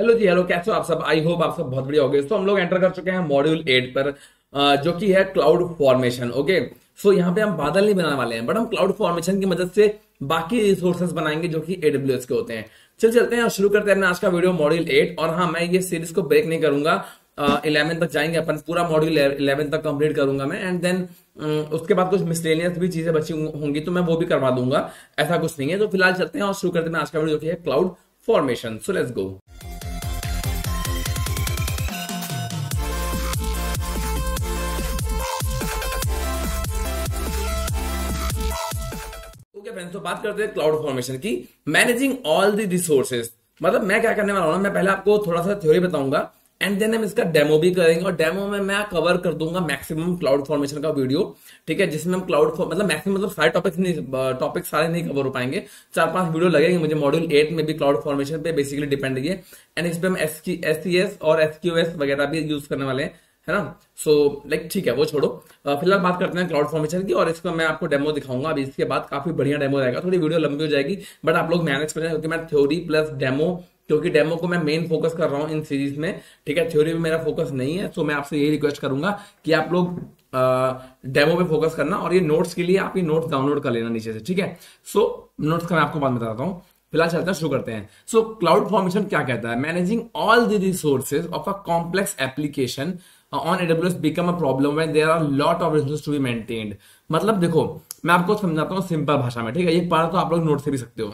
Hello जी, hello, कैसे हो आप सब? आई होप आप सब बहुत बढ़िया हो गए। तो हम लोग एंटर कर चुके हैं मॉड्यूल 8 पर, जो कि है क्लाउड फॉर्मेशन। ओके, सो यहाँ पे हम बादल नहीं बनाने वाले हैं, बट हम क्लाउड फॉर्मेशन की मदद से बाकी रिसोर्सेज बनाएंगे जो कि AWS के होते हैं। चलते हैं और शुरू करते हैं आज का वीडियो मॉड्यूल 8। और हाँ, मैं ये सीरीज को ब्रेक नहीं करूंगा, 11 तक जाएंगे अपन, पूरा मॉड्यूल 11 तक कंप्लीट करूंगा मैं। एंड देन उसके बाद कुछ मिसलेनियस भी चीजें बची होंगी तो मैं वो भी करवा दूंगा, ऐसा कुछ नहीं है। तो फिलहाल चलते हैं और शुरू करते हैं आज का वीडियो जो कि है cloud formation. So let's go. तो बात करते हैं क्लाउड फॉर्मेशन की, मैनेजिंग ऑल दी रिसोर्सेज। मतलब मैं क्या करने वाला हूं, मैं पहले आपको थोड़ा सा थ्योरी बताऊंगा एंड देन हम इसका डेमो भी करेंगे। और डेमो में मैं कवर कर दूंगा मैक्सिमम क्लाउड फॉर्मेशन का वीडियो, ठीक है, जिसमें हम क्लाउड मतलब मैक्सिमम सारे टॉपिक्स सारे नहीं कवर हो पाएंगे, 4-5 वीडियो लगेंगे मुझे। मॉड्यूल 8 में भी क्लाउड फॉर्मेशन पे बेसिकली डिपेंड है एंड इस पे हम SCS और SQS वगैरह भी यूज करने वाले हैं, है ना। सो ठीक है, वो छोड़ो, फिलहाल बात करते हैं क्लाउड फॉर्मेशन की। और इसको मैं आपको डेमो दिखाऊंगा अभी, इसके बाद काफी बढ़िया डेमो रहेगा। थोड़ी वीडियो लंबी हो जाएगी बट आप लोग मैनेज करें, क्योंकि मैं थ्योरी प्लस डेमो, क्योंकि डेमो को मैं मेन फोकस कर रहा हूँ इन सीरीज में, ठीक है, थ्योरी में मेरा फोकस नहीं है। सो मैं आपसे यही रिक्वेस्ट करूंगा कि आप लोग डेमो पे फोकस करना। और ये नोट्स के लिए आप ये नोट्स डाउनलोड कर लेना नीचे से, ठीक है। सो नोट्स का मैं आपको बाद में बताता हूँ, फिलहाल चलते हैं, शुरू करते हैं। सो क्लाउड फॉर्मेशन क्या कहता है? Managing all the resources of a complex application on AWS become a problem when there are lot of resources to be maintained. मतलब देखो, मैं आपको समझाता हूँ सिंपल भाषा में, ठीक है, ये पार्ट तो आप लोग नोट से भी सकते हो।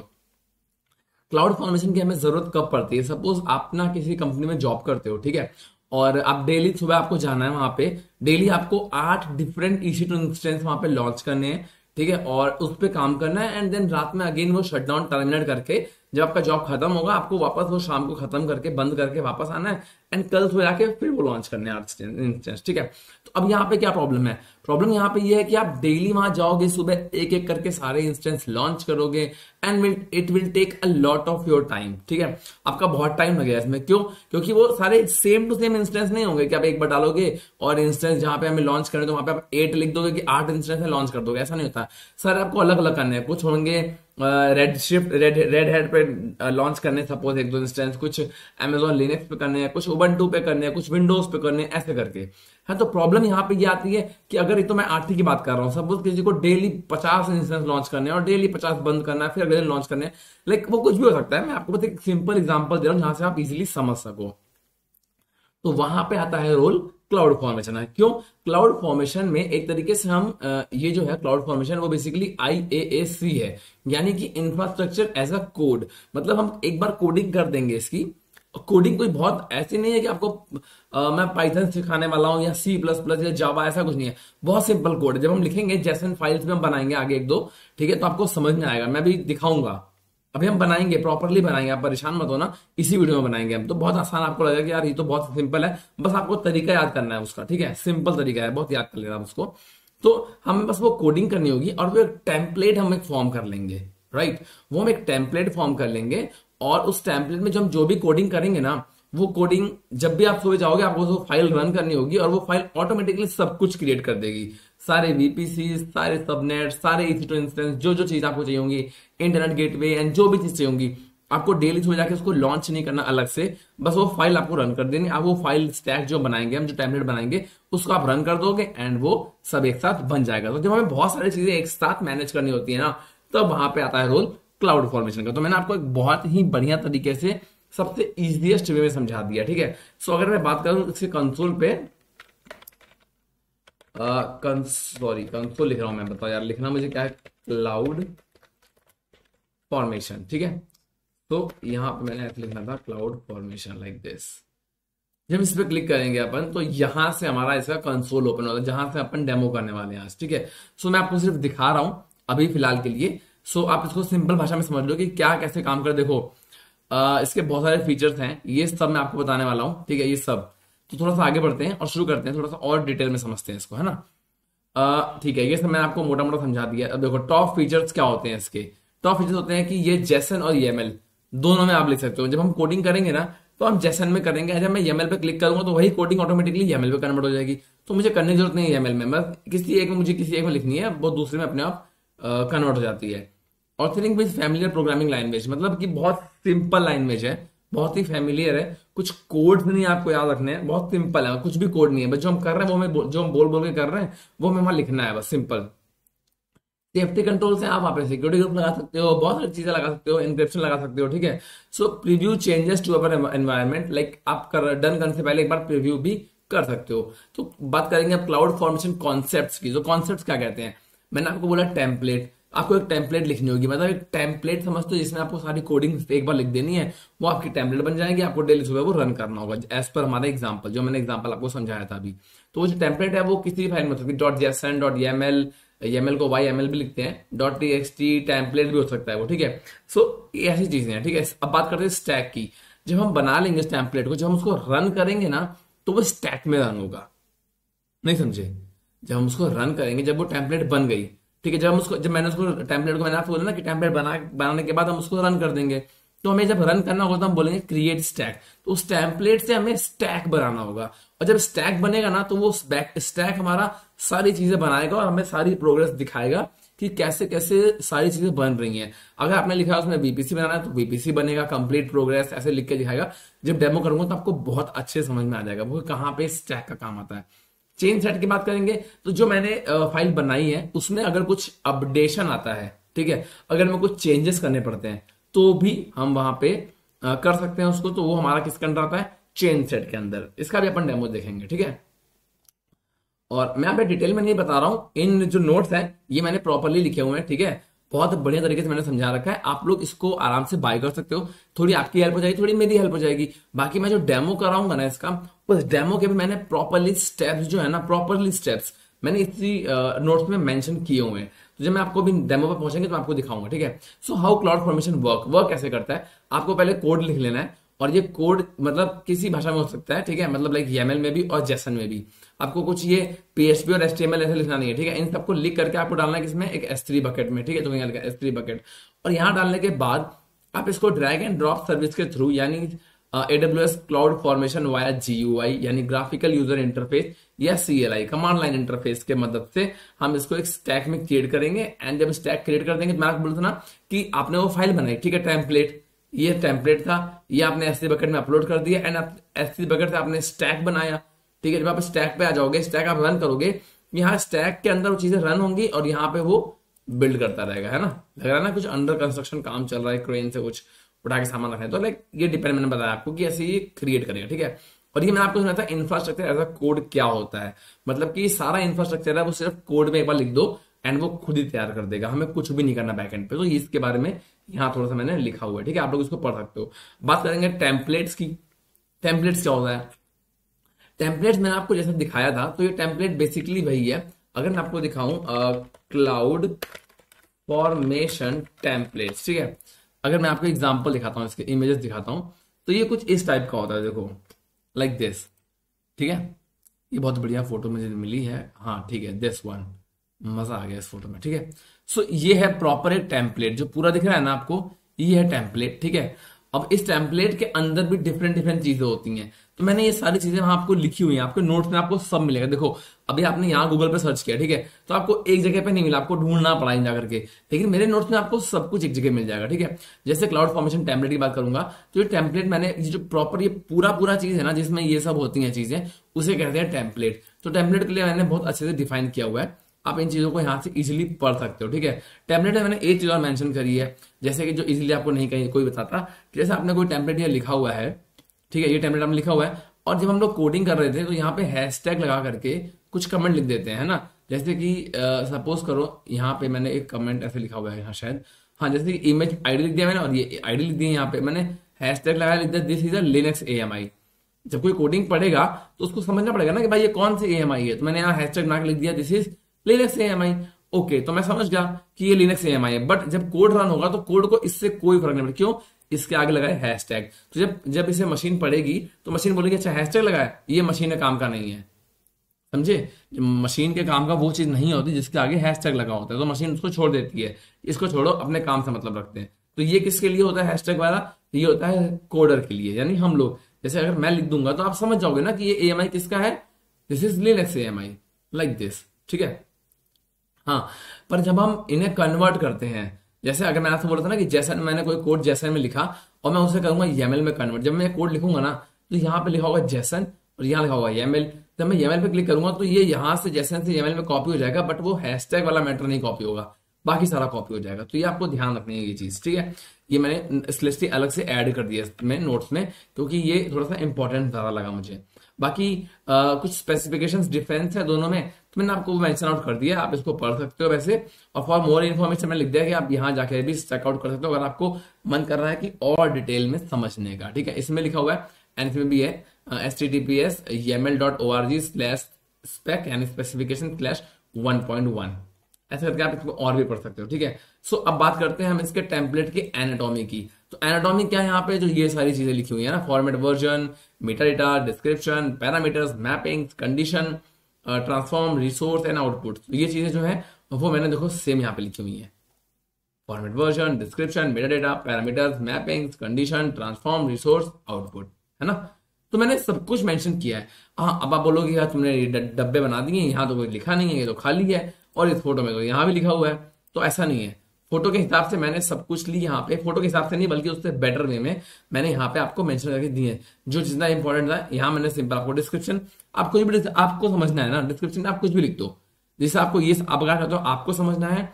क्लाउड फॉर्मेशन की हमें जरूरत कब पड़ती है? सपोज आप ना किसी कंपनी में जॉब करते हो, ठीक है, और आप डेली सुबह आपको जाना है, वहां पे डेली आपको 8 डिफरेंट EC2 इंस्टेंस वहां पे लॉन्च करने हैं, ठीक है, और उस पर काम करना है। एंड देन रात में अगेन वो शटडाउन टर्मिनेट करके, जब आपका जॉब खत्म होगा, आपको वापस वो शाम को खत्म करके बंद करके वापस आना है एंड कल सुबह आके फिर वो लॉन्च करने इंस्टेंस, ठीक है। तो अब यहाँ पे क्या प्रॉब्लम है? प्रॉब्लम यहाँ पे ये है कि आप डेली वहां जाओगे, सुबह एक एक करके सारे इंस्टेंस लॉन्च करोगे and it will take a lot of your time, ठीक है, आपका बहुत टाइम लगेगा इसमें। क्यों? क्योंकि वो सारे सेम टू सेम इंस्टेंस नहीं होंगे कि आप एक बार डालोगे और इंस्टेंस जहां पे हमें लॉन्च करना है तो वहां पे आप 8 लिख दोगे कि 8 इंस्टेंस लॉन्च कर दोगे, ऐसा नहीं होता। सारे आपको अलग अलग करने हैं। कुछ होंगे रेडशिफ्ट रेडहैट पे लॉन्च करने सपोज 1-2 इंस्टेंस, कुछ Amazon लिनक्स पे करने हैं, कुछ Ubuntu पे करने हैं, कुछ विंडोज पे करने हैं, ऐसे करके, है। तो प्रॉब्लम यहाँ पे ये आती है कि अगर ये तो मैं आरटी की बात कर रहा हूँ, सपोज किसी को डेली 50 इंस्टेंस लॉन्च करने हैं और डेली 50 बंद करना है, फिर अगले दिन लॉन्च करने हैं, लाइक वो कुछ भी हो सकता है। मैं आपको बस एक सिंपल एग्जाम्पल दे रहा हूँ जहां से आप इजिली समझ सको। तो वहां पे आता है रोल क्लाउड फॉर्मेशन है। क्यों? क्लाउड फॉर्मेशन में एक तरीके से हम ये जो है क्लाउड फॉर्मेशन वो बेसिकली IAC है, यानी कि इंफ्रास्ट्रक्चर एज अ कोड। मतलब हम एक बार कोडिंग कर देंगे इसकी। कोडिंग कोई बहुत ऐसे नहीं है कि आपको मैं पाइथन सिखाने वाला हूं या C++ या जावा, ऐसा कुछ नहीं है। बहुत सिंपल कोड है। जब हम लिखेंगे JSON फाइल्स में हम बनाएंगे आगे 1-2, ठीक है, तो आपको समझ में आएगा, मैं भी दिखाऊंगा। अभी हम बनाएंगे, प्रॉपरली बनाएंगे, आप परेशान मत होना, इसी वीडियो में बनाएंगे हम। तो बहुत आसान आपको लगेगा कि यार ये तो बहुत सिंपल है, बस आपको तरीका याद करना है उसका, ठीक है, सिंपल तरीका है, बहुत याद कर लेना उसको। तो हमें बस वो कोडिंग करनी होगी और वो एक टेम्पलेट हम एक फॉर्म कर लेंगे, राइट। वो हम एक टेम्पलेट फॉर्म कर लेंगे और उस टेम्पलेट में जो हम जो भी कोडिंग करेंगे ना, वो कोडिंग जब भी आप सुबह जाओगे आपको वो फाइल रन करनी होगी और वो फाइल ऑटोमेटिकली सब कुछ क्रिएट कर देगी। सारे VPC, सारे सबनेट, सारे EC2 इंस्टेंस, जो जो चीज आपको चाहिए होंगी, इंटरनेट गेटवे एंड जो भी चीज चाहिए होंगी, आपको डेली सुबह जाके उसको लॉन्च नहीं करना अलग से, बस वो फाइल आपको रन कर देनी। आप वो फाइल स्टैक जो बनाएंगे हम, जो टेम्पलेट बनाएंगे, उसको आप रन कर दोगे एंड वो सब एक साथ बन जाएगा। तो जब हमें बहुत सारी चीजें एक साथ मैनेज करनी होती है ना, तब तो वहां पे आता है रोल क्लाउड फॉर्मेशन का। तो मैंने आपको एक बहुत ही बढ़िया तरीके से सबसे इजीएस्ट वे में समझा दिया, ठीक है। सो अगर मैं बात करूं इसके कंसोल पे, कंसोल लिख रहा हूं मैं, बताओ यार लिखना मुझे क्या है, क्लाउड फॉर्मेशन, ठीक है। तो यहां पे मैंने ऐसे लिखना था क्लाउड फॉर्मेशन लाइक दिस। जब इस पे क्लिक करेंगे अपन तो यहां से हमारा इसका कंसोल ओपन होता है, जहां से अपन डेमो करने वाले हैं आज, ठीक है। सो मैं आपको सिर्फ दिखा रहा हूं अभी फिलहाल के लिए। सो आप इसको सिंपल भाषा में समझ लो कि क्या कैसे काम कर। देखो इसके बहुत सारे फीचर्स हैं, ये सब मैं आपको बताने वाला हूँ, ठीक है, ये सब। तो थोड़ा सा आगे बढ़ते हैं और शुरू करते हैं, थोड़ा सा और डिटेल में समझते हैं इसको, है ना, ठीक है। ये सब मैंने आपको मोटा मोटा समझा दिया। अब देखो टॉप फीचर्स क्या होते हैं इसके। टॉप फीचर्स होते हैं कि ये JSON और YAML दोनों में आप लिख सकते हो। जब हम कोडिंग करेंगे ना तो हम JSON में करेंगे, जब मैं YAML पे क्लिक करूंगा तो वही कोडिंग ऑटोमेटिकली YAML पे कन्वर्ट हो जाएगी। तो मुझे करने की जरूरत नहीं है YAML में, बस किसी एक में लिखनी है, वो दूसरे में अपने आप कन्वर्ट हो जाती है। Authoring with familiar programming language, मतलब कि बहुत सिंपल लैंग्वेज है, बहुत ही फैमिलियर है, कुछ कोड नहीं आपको याद रखने हैं, बहुत सिंपल है, कुछ भी कोड नहीं है, बस जो हम कर रहे हैं वो हमें जो हम बोल बोल के कर रहे हैं वो हमें वहां लिखना है, बस सिंपल। सेफ्टी कंट्रोल से आप पे सिक्योरिटी ग्रुप लगा सकते हो, बहुत सारी चीजें लगा सकते हो, इंक्रिप्शन लगा सकते हो, ठीक है। So preview changes to our environment, like आप डन करने से पहले एक बार प्रीव्यू भी कर सकते हो। तो बात करेंगे आप क्लाउड फॉर्मेशन कॉन्सेप्ट्स की। जो कॉन्सेप्ट्स क्या कहते हैं, मैंने आपको बोला टेम्पलेट, आपको एक टेम्पलेट लिखनी होगी, मतलब एक टेम्पलेट समझते हो जिसमें आपको सारी कोडिंग एक बार लिख देनी है, वो आपकी टेम्पलेट बन जाएगी, आपको डेली सुबह वो रन करना होगा एज पर हमारा एग्जांपल, जो मैंने एग्जांपल आपको समझाया था अभी। तो वो जो टेम्पलेट है वो किसी भी फाइल में हो सकती है, .json, .yaml, YAML को YAML भी लिखते हैं, .txt, टेम्पलेट भी हो सकता है वो, ठीक है। सो ये ऐसी चीजें हैं, ठीक है। अब बात करते हैं स्टैक की। जब हम बना लेंगे इस टेम्पलेट को, जब हम उसको रन करेंगे ना तो वो स्टैक में रन होगा, नहीं समझे? जब हम उसको रन करेंगे, जब वो टेम्पलेट बन गई, ठीक है, जब मैंने उसको टेम्पलेट को मैंने आपको बोला ना कि टेम्पलेट बनाने के बाद हम उसको रन कर देंगे, तो हमें जब रन करना होगा तो हम बोलेंगे क्रिएट स्टैक। तो उस टेम्पलेट से हमें स्टैक बनाना होगा, और जब स्टैक बनेगा ना तो वो स्टैक हमारा सारी चीजें बनाएगा और हमें सारी प्रोग्रेस दिखाएगा कि कैसे कैसे सारी चीजें बन रही हैं। अगर आपने लिखा उसमें वीपीसी बनाना है तो वीपीसी बनेगा, कंप्लीट प्रोग्रेस ऐसे लिख के दिखाएगा। जब डेमो करूंगा तो आपको बहुत अच्छे समझ में आ जाएगा वो कहाँ पे स्टैक का काम आता है। चेंज सेट की बात करेंगे तो जो मैंने फाइल बनाई है उसमें अगर कुछ अपडेशन आता है, ठीक है, अगर हमें कुछ चेंजेस करने पड़ते हैं तो भी हम वहां पे कर सकते हैं उसको। तो वो हमारा किसके अंदर आता है? चेंज सेट के अंदर। इसका भी अपन डेमो देखेंगे, ठीक है। और मैं आप डिटेल में नहीं बता रहा हूं, इन जो नोट्स हैं ये मैंने प्रॉपरली लिखे हुए हैं, ठीक है, बहुत बढ़िया तरीके से मैंने समझा रखा है। आप लोग इसको आराम से बाय कर सकते हो, थोड़ी आपकी हेल्प हो जाएगी, थोड़ी मेरी हेल्प हो जाएगी। बाकी मैं जो डेमो कराऊंगा ना इसका, उस डेमो के भी मैंने प्रॉपरली स्टेप्स जो है ना, प्रॉपरली स्टेप्स मैंने इसी नोट्स में मेंशन किए हुए हैं। तो जब मैं आपको भी डेमो पर पहुंचेंगे तो आपको दिखाऊंगा, ठीक है। So how cloud formation work कैसे करता है, आपको पहले कोड लिख लेना है, और ये कोड मतलब किसी भाषा में हो सकता है, ठीक है, मतलब लाइक YAML में भी और JSON में भी। आपको कुछ ये PHP और HTML ऐसे लिखना नहीं है, ठीक है, इन सबको लिख करके आपको डालना है किसमें, एक S3 बकेट में, ठीक है, तो यहाँ लिखा S3 बकेट। और यहाँ डालने के बाद आप इसको ड्रैग एंड ड्रॉप सर्विस के थ्रू, यानी AWS cloud formation via GUI यानी ग्राफिकल यूजर इंटरफेस या CLI कमांड लाइन इंटरफेस के मदद से हम इसको एक स्टैक में क्रिएट करेंगे। एंड जब स्टैक क्रिएट कर देंगे तो मैं आपको बोलता ना कि आपने वो फाइल बनाई, ठीक है, टेम्पलेट, ये टेम्पलेट था, ये आपने एससी बकेट में अपलोड कर दिया, एंड आप एससी बकेट से आपने स्टैक बनाया, ठीक है। जब आप स्टैक पे आ जाओगे, स्टैक आप रन करोगे, यहाँ स्टैक के अंदर वो चीजें रन होंगी और यहाँ पे वो बिल्ड करता रहेगा, है ना। लग रहा है ना कुछ अंडर कंस्ट्रक्शन काम चल रहा है, क्रेन से कुछ उठा के सामान रखा है, तो लाइक ये डिपेंड मैंने बताया आपको कि ऐसे ये क्रिएट करेगा, ठीक है। और ये मैंने आपको सुना था इंफ्रास्ट्रक्चर एज अ कोड क्या होता है, मतलब कि सारा इंफ्रास्ट्रक्चर है वो सिर्फ कोड में एक बार लिख दो एंड वो खुद ही तैयार कर देगा, हमें कुछ भी नहीं करना बैकएंड पे। तो इसके बारे में यहाँ थोड़ा सा मैंने लिखा हुआ है, ठीक है, आप लोग इसको पढ़ सकते हो। बात करेंगे टेम्पलेट्स की। टेम्पलेट्स क्या होता है? टेम्पलेट्स मैंने आपको जैसा दिखाया था, तो ये टेम्पलेट बेसिकली वही है। अगर मैं आपको दिखाऊं क्लाउड फॉर्मेशन टेम्पलेट्स, ठीक है, अगर मैं आपको एग्जाम्पल दिखाता हूँ, इसके इमेजेस दिखाता हूँ, तो ये कुछ इस टाइप का होता है, देखो लाइक दिस, ठीक है, ये बहुत बढ़िया फोटो मुझे मिली है, हाँ ठीक है, दिस वन, मजा आ गया इस फोटो में, ठीक है। सो ये है प्रॉपर एक टेम्पलेट, जो पूरा दिख रहा है ना आपको, ये है टेम्पलेट, ठीक है। अब इस टेम्पलेट के अंदर भी डिफरेंट डिफरेंट चीजें होती हैं, तो मैंने ये सारी चीजें वहां आपको लिखी हुई हैं, आपके नोट्स में आपको सब मिलेगा। देखो अभी आपने यहाँ गूगल पे सर्च किया, ठीक है, तो आपको एक जगह पे नहीं मिला, आपको ढूंढना पड़ा जा करके, लेकिन मेरे नोट्स में आपको सब कुछ एक जगह मिल जाएगा, ठीक है। जैसे क्लाउड फॉर्मेशन टेम्पलेट की बात करूंगा, तो ये टेम्पलेट मैंने जो प्रॉपर ये पूरा चीज है ना जिसमें ये सब होती है चीजें, उसे कहते हैं टेम्पलेट। तो टेम्पलेट के लिए मैंने बहुत अच्छे से डिफाइन किया हुआ है, आप इन चीजों को यहाँ से इजीली पढ़ सकते हो, ठीक है। टेम्पलेट में मैंने एक चीज और मेंशन करी है, जैसे कि जो इजीली आपको नहीं कहीं कोई बताता, जैसे आपने कोई टेम्पलेट ये लिखा हुआ है, ठीक है, ये टेम्पलेट हमने लिखा हुआ है, और जब हम लोग कोडिंग कर रहे थे तो यहाँ पे हैशटैग लगा करके कुछ कमेंट लिख देते हैं ना, जैसे कि सपोज करो यहाँ पे मैंने एक कमेंट ऐसे लिखा हुआ है, यहाँ शायद, हाँ, जैसे कि इमेज आईडी लिख दिया मैंने, और ये आईडी लिख दी, यहाँ पे मैंने हैशटैग लगाया, लिख दिया this is a Linux AMI। जब कोई कोडिंग पढ़ेगा तो उसको समझना पड़ेगा ना कि भाई ये कौन सी AMI है, तो मैंने यहाँ हैशटैग बना के लिख दिया this is Linux AMI, okay, तो मैं समझ गया कि ये लिनक्स AMI है। बट जब कोड रन होगा तो कोड को इससे कोई फर्क नहीं पड़ेगा, क्यों? इसके आगे लगाए हैशटैग। तो जब इसे मशीन पढ़ेगी तो मशीन बोलेगी अच्छा हैशटैग लगाया, ये मशीन के काम का नहीं है, समझे? मशीन के काम का वो चीज नहीं होती जिसके आगे हैशटैग लगा होता है, तो मशीन उसको छोड़ देती है, इसको छोड़ो, अपने काम से मतलब रखते हैं। तो ये किसके लिए होता है हैशटैग वाला? ये होता है कोडर के लिए, यानी हम लोग। जैसे अगर मैं लिख दूंगा तो आप समझ जाओगे ना कि ये AMI किसका है, this is Linux AMI, like this, ठीक है। हाँ, पर जब हम इन्हें कन्वर्ट करते हैं जैसे अगर मैंने आपको बोला था ना कि जैसन, मैंने कोई कोड जैसन में लिखा और मैं उसे करूंगा YAML में कन्वर्ट। जब मैं कोड लिखूंगा ना तो यहाँ पे लिखा होगा जैसन और यहाँ लिखा होगा YAML। जब मैं YAML पे क्लिक करूंगा तो ये यहाँ से जैसन से YAML में कॉपी हो जाएगा, बट वो हैशटैग वाला मैटर नहीं कॉपी होगा, बाकी सारा कॉपी हो जाएगा। तो ये आपको ध्यान रखनी है ये चीज, ठीक है। ये मैंने इस लिस्ट अलग से ऐड कर दिया इसमें नोट्स में, क्योंकि ये थोड़ा सा इंपॉर्टेंट ज्यादा लगा मुझे। बाकी कुछ स्पेसिफिकेशंस डिफरेंस है दोनों में, तो मैंने आपको मेंशन आउट कर दिया, आप इसको पढ़ सकते हो वैसे। और फॉर मोर इन्फॉर्मेशन मैंने लिख दिया कि आप यहाँ जाकर भी चेकआउट कर सकते हो अगर आपको मन कर रहा है कि और डिटेल में समझने का, ठीक है। इसमें लिखा हुआ है एंड इसमें भी है https://yaml.org/spec/specification/1.1 ऐसे करके आप इसको और भी पढ़ सकते हो, ठीक है। सो अब बात करते हैं हम इसके टेम्पलेट की एनाटॉमी की। तो एनाटॉमी क्या है यहाँ पे, जो ये सारी चीजें लिखी हुई है ना, format, version, metadata, description, parameters, mapping, condition, transform, resource and output. ये चीजें जो है वो मैंने देखो सेम यहाँ पे लिखी हुई है, format, version, description, metadata, parameters, mapping, condition, transform, resource, output, है ना। तो मैंने सब कुछ मेंशन किया है। हाँ, अब आप बोलोगे यार तुमने डब्बे बना दिए, यहाँ तो कोई लिखा नहीं है, ये तो खाली है, और इस फोटो में तो यहाँ भी लिखा हुआ है। तो ऐसा नहीं है, फोटो के हिसाब से मैंने सब कुछ ली यहाँ पे, फोटो के हिसाब से नहीं बल्कि उससे बेटर वे में मैंने यहाँ पे आपको मेंशन करके दिए हैं जो जितना इंपॉर्टेंट था। यहाँ मैंने सिंपल आपको डिस्क्रिप्शन, आप कुछ भी आपको समझना है ना डिस्क्रिप्शन, आप कुछ भी लिख दो, जैसे आपको ये आप अगर चाहते हो आपको समझना है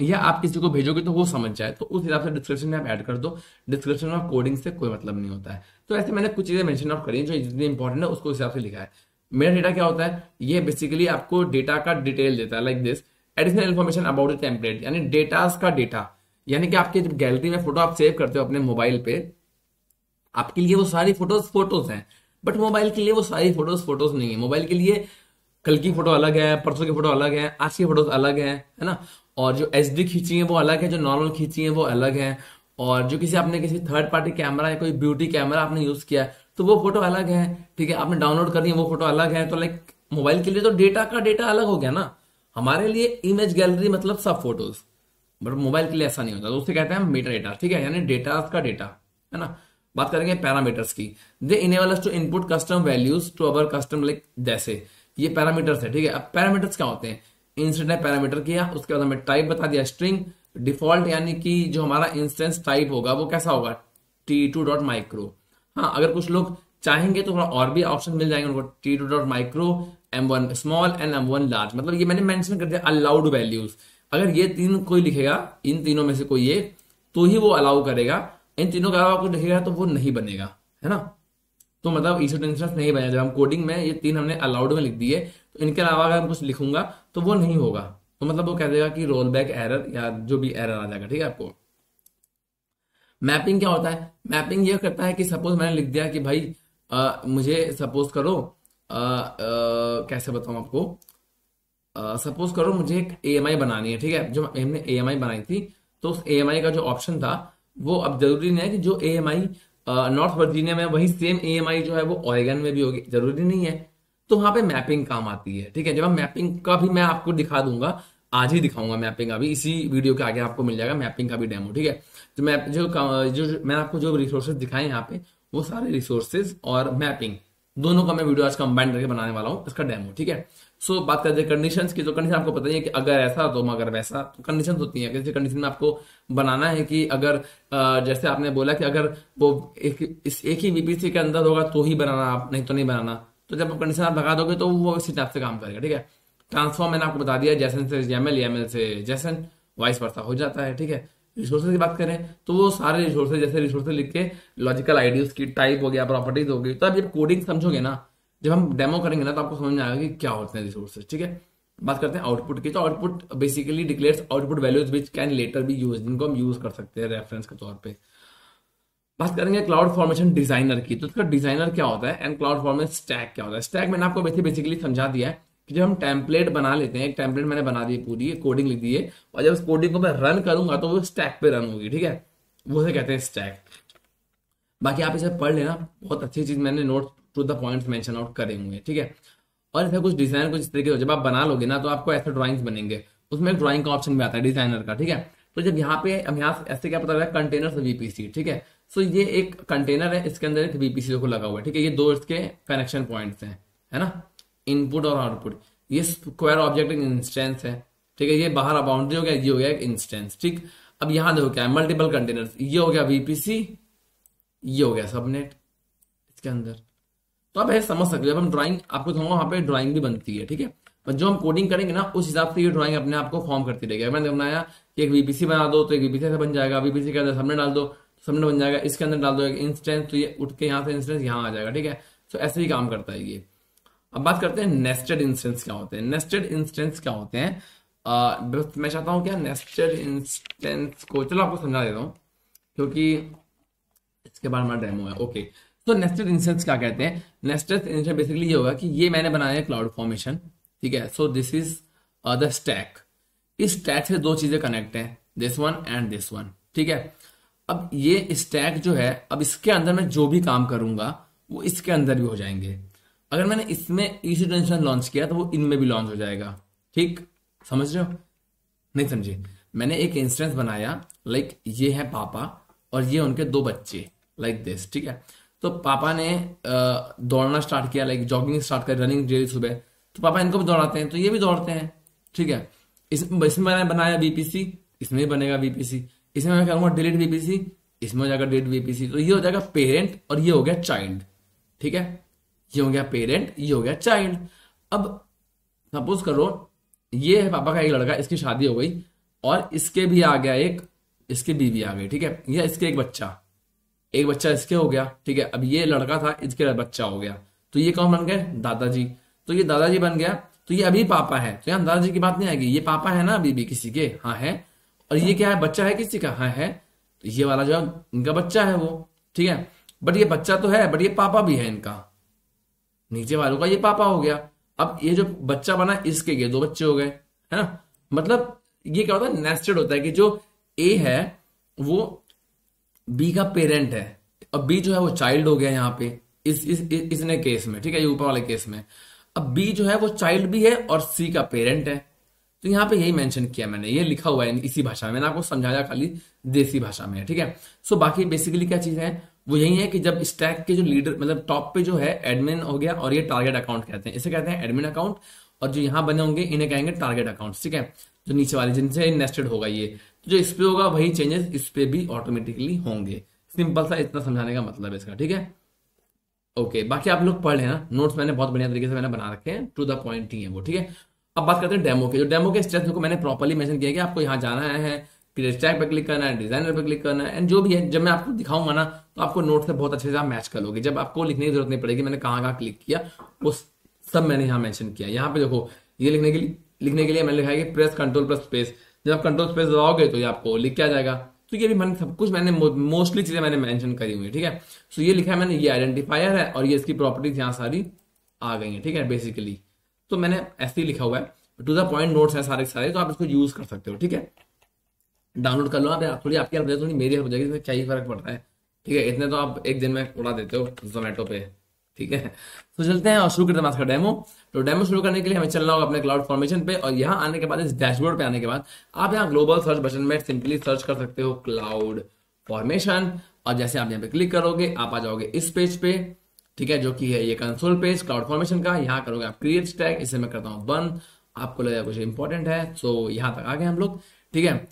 या आप किसी को भेजोगे तो वो समझ जाए, तो उस हिसाब से डिस्क्रिप्शन में आप ऐड कर दो। डिस्क्रिप्शन में कोडिंग से कोई मतलब नहीं होता है। तो ऐसे मैंने कुछ चीजें मेंशन आउट करी जो जितनी इंपॉर्टेंट है उसको हिसाब से लिखा है। मेरा डेटा क्या होता है, ये बेसिकली आपको डेटा का डिटेल देता है, like this additional information about the template, यानी डेटास का डेटा, यानी कि आपके जब गैलरी में फोटो आप सेव करते हो अपने मोबाइल पे, आपके लिए वो सारी फोटोज हैं, बट मोबाइल के लिए वो सारी फोटोज नहीं है। मोबाइल के लिए कल की फोटो अलग है, परसों की फोटो अलग है, आज की फोटोज अलग है, है ना। और जो एचडी खींची है वो अलग है, जो नॉर्मल खींची है वो अलग है, और जो किसी आपने किसी थर्ड पार्टी कैमरा या कोई ब्यूटी कैमरा आपने यूज किया तो वो फोटो अलग है, ठीक है, आपने डाउनलोड करनी है वो फोटो अलग है। तो लाइक मोबाइल के लिए तो डेटा का डेटा अलग हो गया ना, हमारे लिए इमेज गैलरी मतलब सब फोटोज, बट मोबाइल के लिए ऐसा नहीं होता, तो उससे कहते हैं मेटा डेटा, ठीक है, यानी डेटा का डेटा, है ना। बात करेंगे पैरामीटर्स की, they enable us to input custom values to our custom, like जैसे ये पैरामीटर्स है, ठीक है। अब पैरामीटर्स क्या होते हैं, इंस्टेंस पैरामीटर किया, उसके बाद हमें टाइप बता दिया स्ट्रिंग, डिफॉल्ट यानी कि जो हमारा इंस्टेंस टाइप होगा वो कैसा होगा, t2.micro। हाँ, अगर कुछ लोग चाहेंगे तो थोड़ा और भी ऑप्शन मिल जाएंगे उनको, t2.micro, m1 small and m1 large, मतलब ये मैंने मेंशन कर दिया अलाउड वैल्यूज। अगर ये तीन कोई लिखेगा, इन तीनों में से कोई एक, तो ही वो अलाउ करेगा, इन तीनों के अलावा कोई लिखेगा तो वो नहीं बनेगा, है ना। तो मतलब ईशू इंस्टेंस नहीं बनेगा। जब हम कोडिंग में ये तीन हमने अलाउड में लिख दिए तो इनके अलावा अगर हम कुछ लिखूंगा तो वो नहीं होगा, तो मतलब वो कह देगा कि रोल बैक एरर या जो भी एरर आ जाएगा, ठीक है। आपको मैपिंग क्या होता है, मैपिंग ये करता है कि सपोज मैंने लिख दिया कि भाई मुझे सपोज करो कैसे बताऊं आपको, सपोज करो मुझे एक AMI बनानी है, ठीक है। जो हमने AMI बनाई थी तो उस AMI का जो ऑप्शन था वो अब जरूरी नहीं है कि जो AMI नॉर्थ वर्जीनिया में वही सेम AMI जो है वो ओरेगन में भी होगी, जरूरी नहीं है। तो वहां पे मैपिंग काम आती है, ठीक है। जब हम मैपिंग का भी मैं आपको दिखा दूंगा, आज ही दिखाऊंगा मैपिंग, अभी इसी वीडियो के आगे आपको मिल जाएगा मैपिंग का भी डेमो, ठीक है। तो मैप जो मैंने आपको जो रिसोर्सेज दिखाए यहाँ पे वो सारे रिसोर्सेज और मैपिंग दोनों का मैं वीडियो आज कंबाइन करके बनाने वाला हूँ, इसका डेमो, ठीक है। सो बात करते हैं कंडीशंस की। तो कंडीशन आपको पता ही है कि अगर ऐसा तो मगर वैसा, तो कंडीशंस होती हैं। किसी कंडीशन में आपको बनाना है कि अगर जैसे आपने बोला कि अगर वो एक ही वीपीसी के अंदर होगा तो ही बनाना आप, नहीं तो नहीं बनाना। तो जब आप कंडीशन आप लगा दोगे तो वो इस हिसाब से काम करेगा, ठीक है। ट्रांसफॉर्म मैंने आपको बता दिया, जैसन से YAML, YAML से जैसन, वाइस वर्सा हो जाता है, ठीक है। रिसोर्सेज की बात करें तो वो सारे रिसोर्सेज, जैसे रिसोर्सेज लिख के लॉजिकल आईडी उसकी टाइप हो गया, प्रॉपर्टीज हो गई। तो आप जब कोडिंग समझोगे ना, जब हम डेमो करेंगे ना, तो आपको समझ में आएगा कि क्या होते हैं रिसोर्सेज, ठीक है। बात करते हैं आउटपुट की। तो output basically declares output values which can later be use, जिनको हम यूज कर सकते हैं रेफरेंस के तौर पर। बात करेंगे क्लाउड फॉर्मेशन डिजाइनर की। तो इसका डिजाइनर क्या होता है एंड क्लाउड फॉर्मेशन स्टैक क्या होता है। स्टैक मैंने आपको बेसिकली समझा दिया है कि जब हम टेम्पलेट बना लेते हैं, एक टेम्पलेट मैंने बना दी पूरी, कोडिंग लिख दी है, और जब उस कोडिंग को मैं रन करूंगा तो वो स्टैक पे रन होगी, ठीक है, वो से कहते हैं स्टैक। बाकी आप इसे पढ़ लेना, बहुत अच्छी चीज मैंने note to the point mention out करे हुए हैं, ठीक है। और ऐसा कुछ डिजाइन कुछ इस तरीके से जब आप बना लोगे ना तो आपको ऐसे ड्राइंग्स बनेंगे, उसमें ड्राइंग का ऑप्शन भी आता है डिजाइनर का, ठीक है। तो जब यहाँ पे हम यहाँ ऐसे क्या पता लगा, कंटेनर वीपीसी, ठीक है। सो ये एक कंटेनर है, इसके अंदर एक वीपीसी को लगा हुआ है, ठीक है। ये दो इसके कनेक्शन पॉइंट्स हैं, है ना, इनपुट और आउटपुट। ये स्क्वायर ऑब्जेक्ट एक इंस्टेंस है, ठीक है। ये बाहर बाउंड्री हो गया, ये हो गया एक इंस्टेंस, ठीक। अब यहां देखो क्या है, मल्टीपल कंटेनर्स, ये हो गया वीपीसी, ये हो गया सबनेट इसके अंदर। तो आप ऐसे समझ सकते हो, जब हम ड्राइंग आपको दिखाऊंगा वहां पे ड्राइंग भी बनती है, ठीक है। पर जो हम कोडिंग करेंगे ना उस हिसाब से ये ड्राइंग अपने आप को फॉर्म करती रहेगी। मैंने बनाया कि एक वीपीसी बना दो तो एक वीपीसी ऐसा बन जाएगा, वीपीसी के अंदर सबनेट डाल दो सबनेट बन जाएगा, इसके अंदर डाल दो एक इंस्टेंस तो ये उठ के यहाँ से इंस्टेंस यहाँ आ जाएगा, ठीक है। तो ऐसे ही काम करता है ये। अब बात करते हैं नेस्टेड इंस्टेंस क्या होते हैं। नेस्टेड इंस्टेंस क्या होते हैं, मैं चाहता हूँ क्या नेस्टेड इंस्टेंस को चलो आपको समझा देता हूँ क्योंकि इसके बाद हमारा डेमो है। ओके, तो नेस्टेड इंस्टेंस क्या कहते हैं। नेस्टेड इंस्टेंस बेसिकली ये होगा कि ये मैंने बनाया है क्लाउड फॉर्मेशन, ठीक है। So this is the stack, इस स्टैक से दो चीजें कनेक्ट हैं, this one and this one, ठीक है। अब ये स्टैक जो है, अब इसके अंदर मैं जो भी काम करूंगा वो इसके अंदर भी हो जाएंगे। अगर मैंने इसमें EC2 इंस्टेंस लॉन्च किया तो वो इनमें भी लॉन्च हो जाएगा, ठीक, समझ रहे हो। नहीं समझे, मैंने एक इंस्टेंस बनाया लाइक ये है पापा और ये उनके दो बच्चे लाइक दिस, ठीक है। तो पापा ने दौड़ना स्टार्ट किया लाइक जॉगिंग स्टार्ट कर रनिंग डेली सुबह, तो पापा इनको भी दौड़ाते हैं तो ये भी दौड़ते हैं, ठीक है। इसमें मैंने बनाया वीपीसी, इसमें बनेगा वीपीसी, इसमें मैं करूंगा डिलीट वीपीसी, इसमें हो जाएगा डिलीट वीपीसी, तो ये हो जाएगा पेरेंट और ये हो गया चाइल्ड, ठीक है। ये हो गया पेरेंट, ये हो गया चाइल्ड। अब सपोज करो ये है पापा का एक लड़का, इसकी शादी हो गई और इसके भी आ गया एक, इसकी बीवी आ गई, ठीक है, या इसके एक बच्चा इसके हो गया, ठीक है। अब ये लड़का था, इसके बच्चा हो गया, तो ये कौन बन गए, दादाजी, तो ये दादाजी बन गया। तो ये अभी पापा है तो यहाँ दादाजी की बात नहीं आएगी, ये पापा है ना बीबी किसी के, हाँ है, और ये क्या है बच्चा है किसी का, हाँ है, तो ये वाला जो इनका बच्चा है वो, ठीक है। बट ये बच्चा तो है बट ये पापा भी है इनका, नीचे वालों का ये पापा हो गया। अब ये जो बच्चा बना इसके ये दो बच्चे हो गए, है ना। मतलब ये क्या होता है, नेस्टेड होता है कि जो ए है वो बी का पेरेंट है और बी जो है वो चाइल्ड हो गया यहाँ पे इसने केस में, ठीक है, ये ऊपर वाले केस में। अब बी जो है वो चाइल्ड भी है और सी का पेरेंट है, तो यहाँ पे यही मेंशन किया मैंने, ये लिखा हुआ है इसी भाषा में, मैंने आपको समझाया खाली देसी भाषा में, ठीक है। सो बाकी बेसिकली क्या चीज है वो यही है कि जब स्टैक के जो लीडर मतलब टॉप पे जो है एडमिन हो गया और ये टारगेट अकाउंट कहते हैं, इसे कहते हैं एडमिन अकाउंट, और जो यहाँ बने होंगे इन्हें कहेंगे टारगेट अकाउंट, ठीक है। जो नीचे वाले जिनसे नेस्टेड होगा ये जो इस पे होगा वही चेंजेस इस पे भी ऑटोमेटिकली होंगे। सिंपल सा इतना समझाने का मतलब है इसका, ठीक है। ओके, बाकी आप लोग पढ़ लेना, नोट्स मैंने बहुत बढ़िया तरीके से मैंने बना रखे हैं, टू द पॉइंट ही है वो, ठीक है। अब बात करते हैं डेमो के। जो डेमो के स्टेप्स को मैंने प्रॉपर्ली मेंशन किया कि आपको यहाँ जाना है, क्रिएट स्टैक पर क्लिक करना है, डिजाइनर पर क्लिक करना है, एंड जो भी है। जब मैं आपको दिखाऊंगा ना तो आपको नोट से बहुत अच्छे से आप मैच कर लोगे, जब आपको लिखने की जरूरत नहीं पड़ेगी मैंने कहाँ कहाँ क्लिक किया वो सब मैंने यहाँ मेंशन किया। यहाँ पे देखो ये लिखने के लिए मैंने लिखा है कि प्रेस कंट्रोल प्लस स्पेस, जब आप कंट्रोल स्पेस दबाओगे तो ये आपको लिख किया जाएगा। तो ये भी मैंने सब कुछ मैंने मोस्टली चीजें मैंने मेंशन करी हुई है, ठीक है। सो ये लिखा है मैंने, ये आइडेंटिफायर है और ये इसकी प्रॉपर्टीज यहाँ सारी आ गई है, ठीक है। बेसिकली तो मैंने ऐसे ही लिखा हुआ है, टू द पॉइंट नोट्स है सारे सारे, तो आप इसको यूज कर सकते हो, ठीक है। डाउनलोड कर लो आप, थोड़ी आपकी हेल्प हो जाएगी, मेरी हेल्प हो जाएगी, इसमें क्या ही फर्क पड़ता है, ठीक है। इतने तो आप एक दिन में उड़ा देते हो जोमेटो पे, ठीक है। तो चलते हैं और शुरू करते हैं आज का डेमो। तो डेमो शुरू करने के लिए हमें चलना होगा अपने क्लाउड फॉर्मेशन पे, और यहाँ आने के बाद इस डैशबोर्ड पे आने के बाद आप यहाँ ग्लोबल सर्च बटन में सिंपली सर्च कर सकते हो क्लाउड फॉर्मेशन, और जैसे आप यहाँ पे क्लिक करोगे आप आ जाओगे इस पेज पे, ठीक है, जो कि है ये कंसोल पेज क्लाउड फॉर्मेशन का। यहाँ करोगे आप क्रिएट स्टैक, इसे मैं करता हूँ बंद, आपको लगेगा कुछ इंपॉर्टेंट है। सो यहाँ तक आ गए हम लोग, ठीक है।